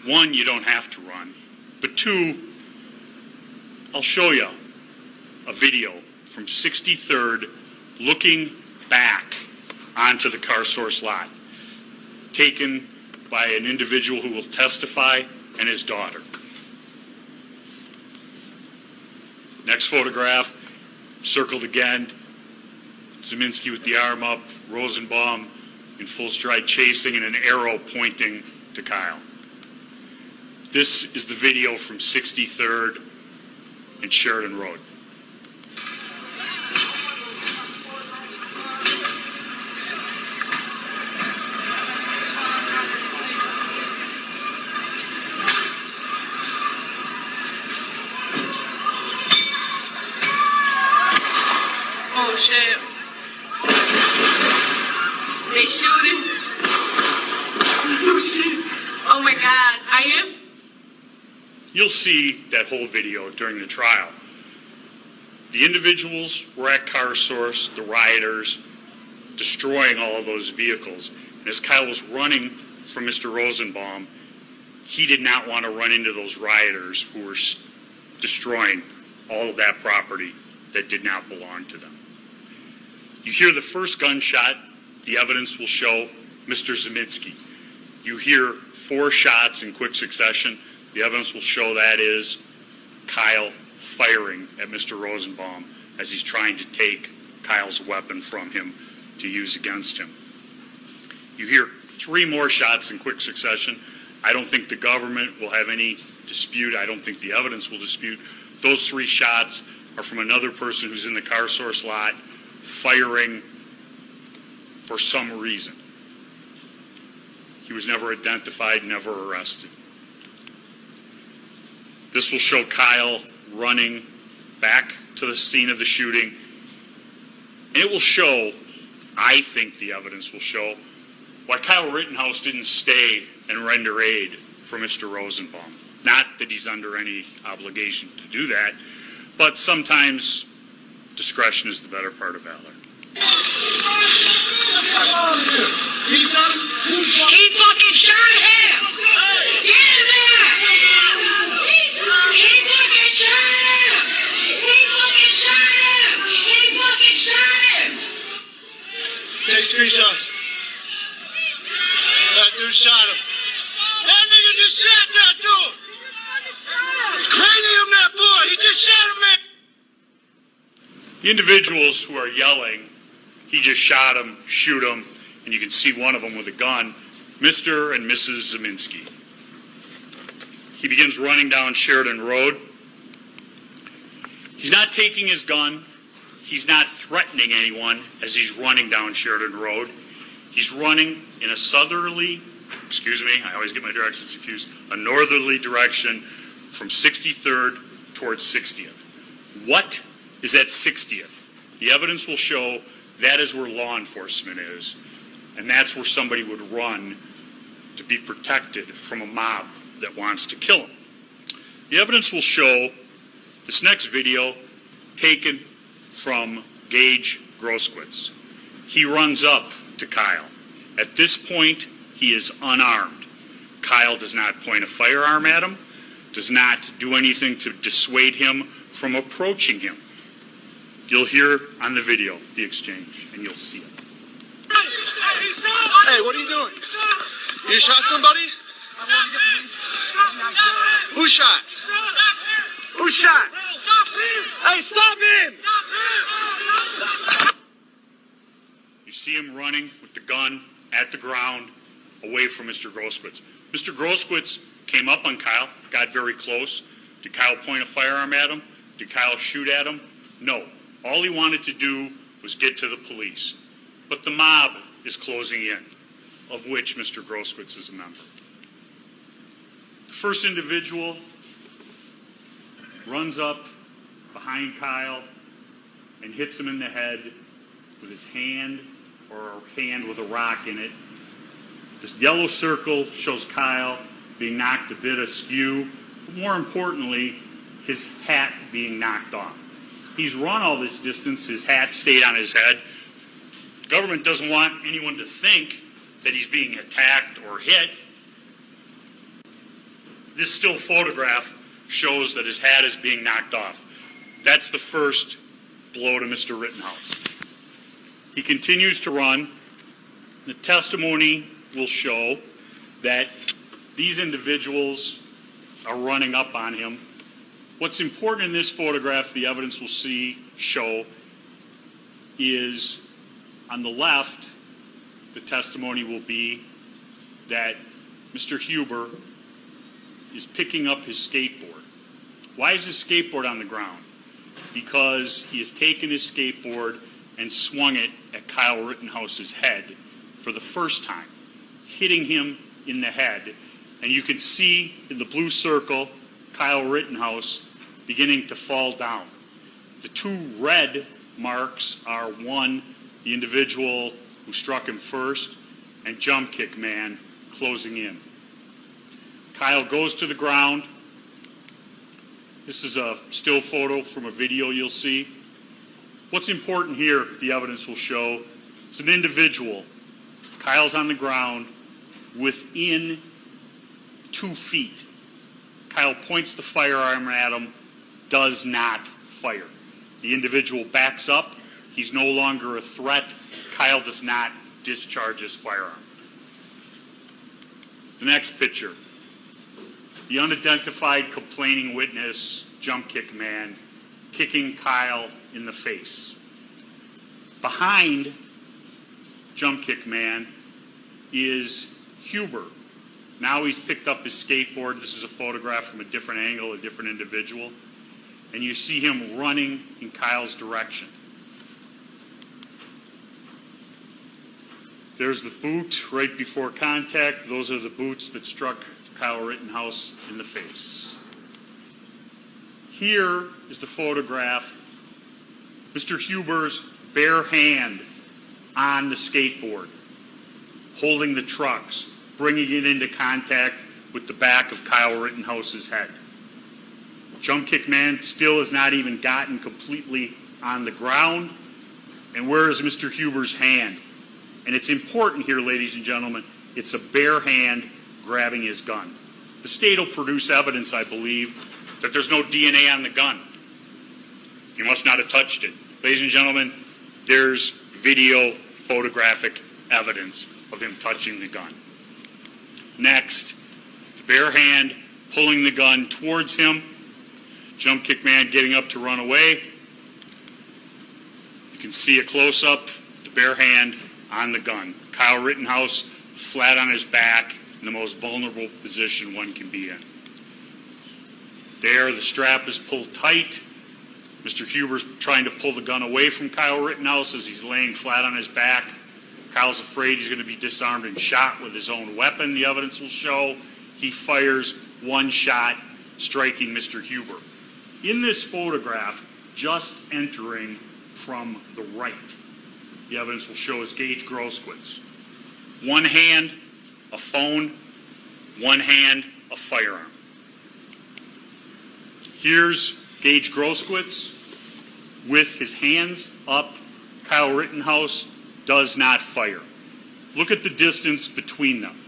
One, you don't have to run. But two, I'll show you a video from sixty-third looking back onto the Car Source lot, taken by an individual who will testify and his daughter. Next photograph, circled again, Ziminski with the arm up, Rosenbaum in full stride chasing, and an arrow pointing to Kyle. This is the video from sixty-third and Sheridan Road. You'll see that whole video during the trial. The individuals were at Car Source, the rioters, destroying all of those vehicles. And as Kyle was running from Mister Rosenbaum, he did not want to run into those rioters who were destroying all of that property that did not belong to them. You hear the first gunshot, the evidence will show Mister Ziminski. You hear four shots in quick succession. The evidence will show that is Kyle firing at Mister Rosenbaum as he's trying to take Kyle's weapon from him to use against him. You hear three more shots in quick succession. I don't think the government will have any dispute. I don't think the evidence will dispute. Those three shots are from another person who's in the Car Source lot firing for some reason. He was never identified, never arrested. This will show Kyle running back to the scene of the shooting. And it will show, I think the evidence will show, why Kyle Rittenhouse didn't stay and render aid for Mister Rosenbaum. Not that he's under any obligation to do that, but sometimes discretion is the better part of valor. He fucking shot him! Get in there! He fucking shot him! He fucking shot him! He fucking shot him! Take screenshots. That dude shot him. That nigga just shot that dude! Cranium that boy! He just shot him, man! The individuals who are yelling, he just shot him, shoot him, and you can see one of them with a gun, Mister and Missus Ziminski. He begins running down Sheridan Road. He's not taking his gun. He's not threatening anyone as he's running down Sheridan Road. He's running in a southerly, excuse me, I always get my directions confused, a northerly direction from sixty-third towards sixtieth. What is at sixtieth? The evidence will show that is where law enforcement is, and that's where somebody would run to be protected from a mob that wants to kill him. The evidence will show this next video taken from Gaige Grosskreutz. He runs up to Kyle. At this point, he is unarmed. Kyle does not point a firearm at him, does not do anything to dissuade him from approaching him. You'll hear on the video the exchange, and you'll see it. Hey, what are you doing? You shot somebody? Who shot? Who shot? Hey, stop him! You see him running with the gun at the ground away from Mister Grosskreutz. Mister Grosskreutz came up on Kyle, got very close. Did Kyle point a firearm at him? Did Kyle shoot at him? No. All he wanted to do was get to the police. But the mob is closing in, of which Mister Grosskreutz is a member. The first individual runs up behind Kyle and hits him in the head with his hand, or a hand with a rock in it. This yellow circle shows Kyle being knocked a bit askew, but more importantly, his hat being knocked off. He's run all this distance, his hat stayed on his head. The government doesn't want anyone to think that he's being attacked or hit. This still photograph shows that his hat is being knocked off. That's the first blow to Mister Rittenhouse. He continues to run. The testimony will show that these individuals are running up on him. What's important in this photograph, the evidence will see, show, is On the left, the testimony will be that Mister Huber is picking up his skateboard. Why is his skateboard on the ground? Because he has taken his skateboard and swung it at Kyle Rittenhouse's head for the first time, hitting him in the head. And you can see in the blue circle, Kyle Rittenhouse beginning to fall down. The two red marks are, one, the individual who struck him first, and jump kick man closing in. Kyle goes to the ground. This is a still photo from a video you'll see. What's important here, the evidence will show, is an individual. Kyle's on the ground within two feet. Kyle points the firearm at him, does not fire. The individual backs up. He's no longer a threat. Kyle does not discharge his firearm. The next picture. The unidentified complaining witness, jump kick man, kicking Kyle in the face. Behind jump kick man is Huber. Now he's picked up his skateboard. This is a photograph from a different angle, a different individual. And you see him running in Kyle's direction. There's the boot right before contact. Those are the boots that struck Kyle Rittenhouse in the face. Here is the photograph. Mister Huber's bare hand on the skateboard, holding the trucks, bringing it into contact with the back of Kyle Rittenhouse's head. Jump kick man still has not even gotten completely on the ground. And where is Mister Huber's hand? And it's important here, ladies and gentlemen, it's a bare hand grabbing his gun. The state will produce evidence, I believe, that there's no D N A on the gun. He must not have touched it. Ladies and gentlemen, there's video photographic evidence of him touching the gun. Next, the bare hand pulling the gun towards him. Jump kick man getting up to run away. You can see a close-up, the bare hand on the gun. Kyle Rittenhouse flat on his back in the most vulnerable position one can be in. There, the strap is pulled tight. Mister Huber's trying to pull the gun away from Kyle Rittenhouse as he's laying flat on his back. Kyle's afraid he's going to be disarmed and shot with his own weapon, the evidence will show. He fires one shot, striking Mister Huber. In this photograph, just entering from the right, the evidence will show is Gaige Grosskreutz. One hand, a phone. One hand, a firearm. Here's Gaige Grosskreutz with his hands up. Kyle Rittenhouse does not fire. Look at the distance between them.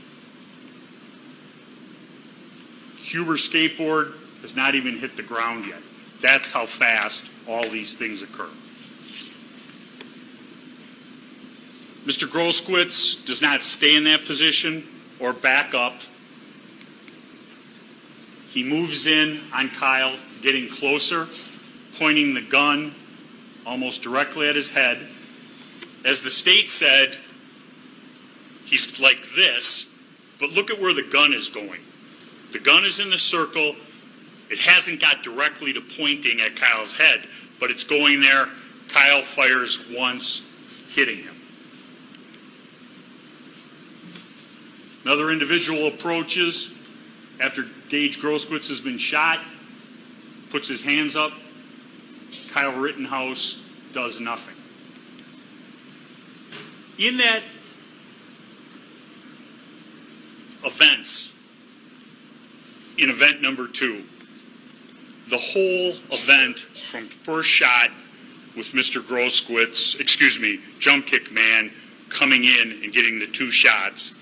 Huber's skateboard has not even hit the ground yet. That's how fast all these things occur. Mister Grosskreutz does not stay in that position or back up. He moves in on Kyle, getting closer, pointing the gun almost directly at his head. As the state said, he's like this, but look at where the gun is going. The gun is in the circle. It hasn't got directly to pointing at Kyle's head, but it's going there. Kyle fires once, hitting him. Another individual approaches after Gaige Grosskreutz has been shot, puts his hands up. Kyle Rittenhouse does nothing. In that events, in event number two, the whole event from first shot with Mister Grosskreutz, excuse me, jump kick man coming in and getting the two shots,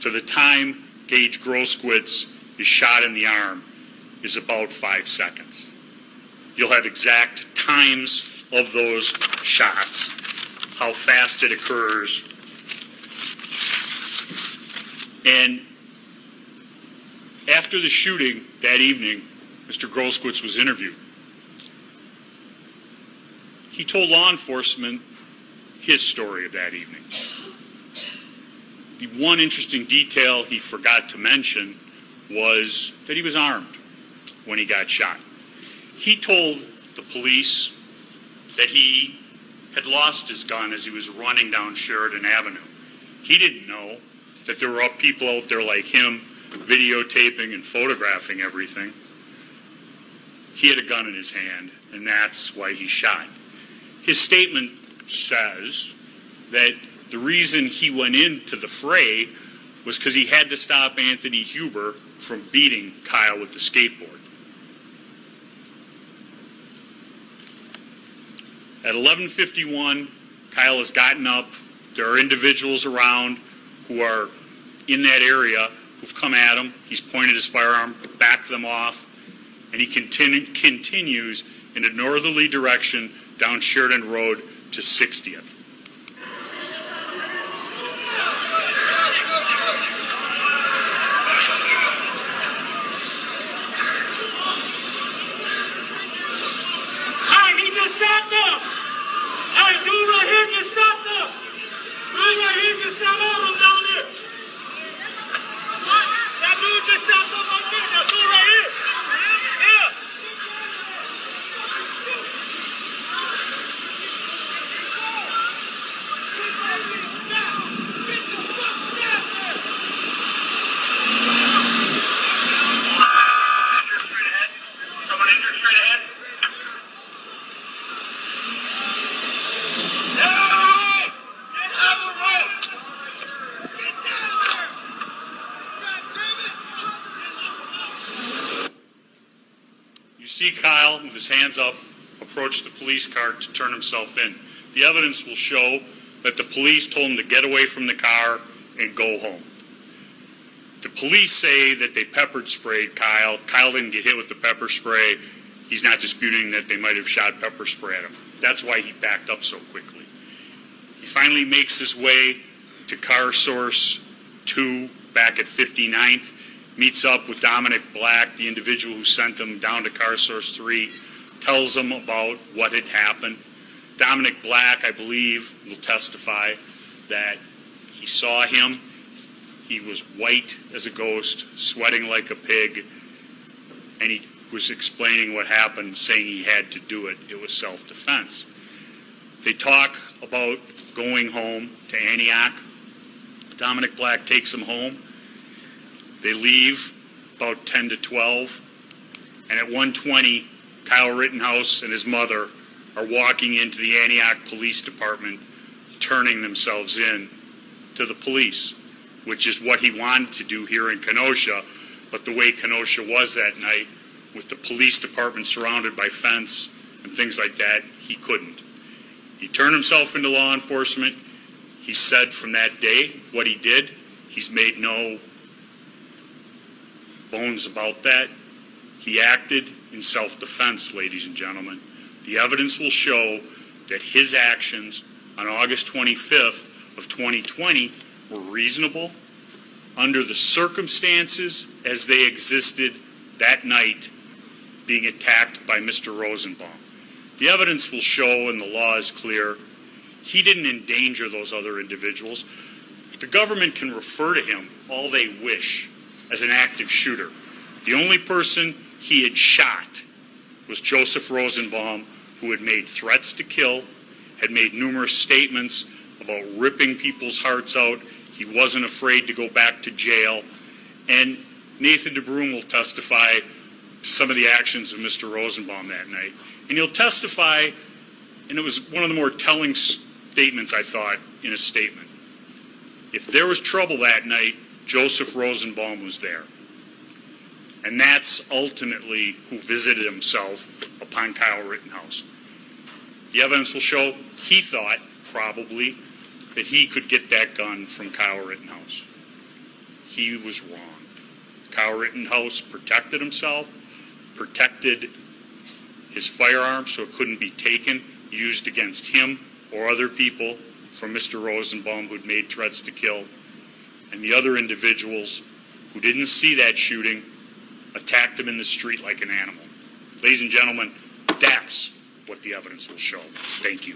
to the time Gaige Grosskreutz is shot in the arm is about five seconds. You'll have exact times of those shots, how fast it occurs. And after the shooting that evening, Mister Grosskreutz was interviewed. He told law enforcement his story of that evening. The one interesting detail he forgot to mention was that he was armed when he got shot. He told the police that he had lost his gun as he was running down Sheridan Avenue. He didn't know that there were people out there like him videotaping and photographing everything. He had a gun in his hand, and that's why he shot. His statement says that the reason he went into the fray was because he had to stop Anthony Huber from beating Kyle with the skateboard. At eleven fifty-one, Kyle has gotten up. There are individuals around who are in that area who've come at him. He's pointed his firearm, backed them off, and he continue, continues in a northerly direction down Sheridan Road to sixtieth. Hands up, approached the police car to turn himself in. The evidence will show that the police told him to get away from the car and go home. The police say that they pepper sprayed Kyle. Kyle didn't get hit with the pepper spray. He's not disputing that they might have shot pepper spray at him. That's why he backed up so quickly. He finally makes his way to Car Source two back at fifty-ninth, meets up with Dominic Black, the individual who sent him down to Car Source three, tells them about what had happened. Dominic Black, I believe, will testify that he saw him. He was white as a ghost, sweating like a pig, and he was explaining what happened, saying he had to do it. It was self-defense. They talk about going home to Antioch. Dominic Black takes them home. They leave about ten to twelve, and at one twenty, Kyle Rittenhouse and his mother are walking into the Antioch Police Department, turning themselves in to the police, which is what he wanted to do here in Kenosha. But the way Kenosha was that night, with the police department surrounded by fence and things like that, he couldn't. He turned himself into law enforcement. He said from that day what he did. He's made no bones about that. He acted in self-defense, ladies and gentlemen. The evidence will show that his actions on August twenty-fifth of twenty twenty were reasonable under the circumstances as they existed that night, being attacked by Mister Rosenbaum. The evidence will show, and the law is clear, he didn't endanger those other individuals. The government can refer to him all they wish as an active shooter. The only person he had shot was Joseph Rosenbaum, who had made threats to kill, had made numerous statements about ripping people's hearts out. He wasn't afraid to go back to jail. And Nathan DeBruin will testify to some of the actions of Mister Rosenbaum that night. And he'll testify, and it was one of the more telling statements, I thought, in a statement. If there was trouble that night, Joseph Rosenbaum was there. And that's ultimately who visited himself upon Kyle Rittenhouse. The evidence will show he thought, probably, that he could get that gun from Kyle Rittenhouse. He was wrong. Kyle Rittenhouse protected himself, protected his firearm so it couldn't be taken, used against him or other people from Mister Rosenbaum, who'd made threats to kill, and the other individuals who didn't see that shooting, attacked him in the street like an animal. Ladies and gentlemen, that's what the evidence will show. Thank you.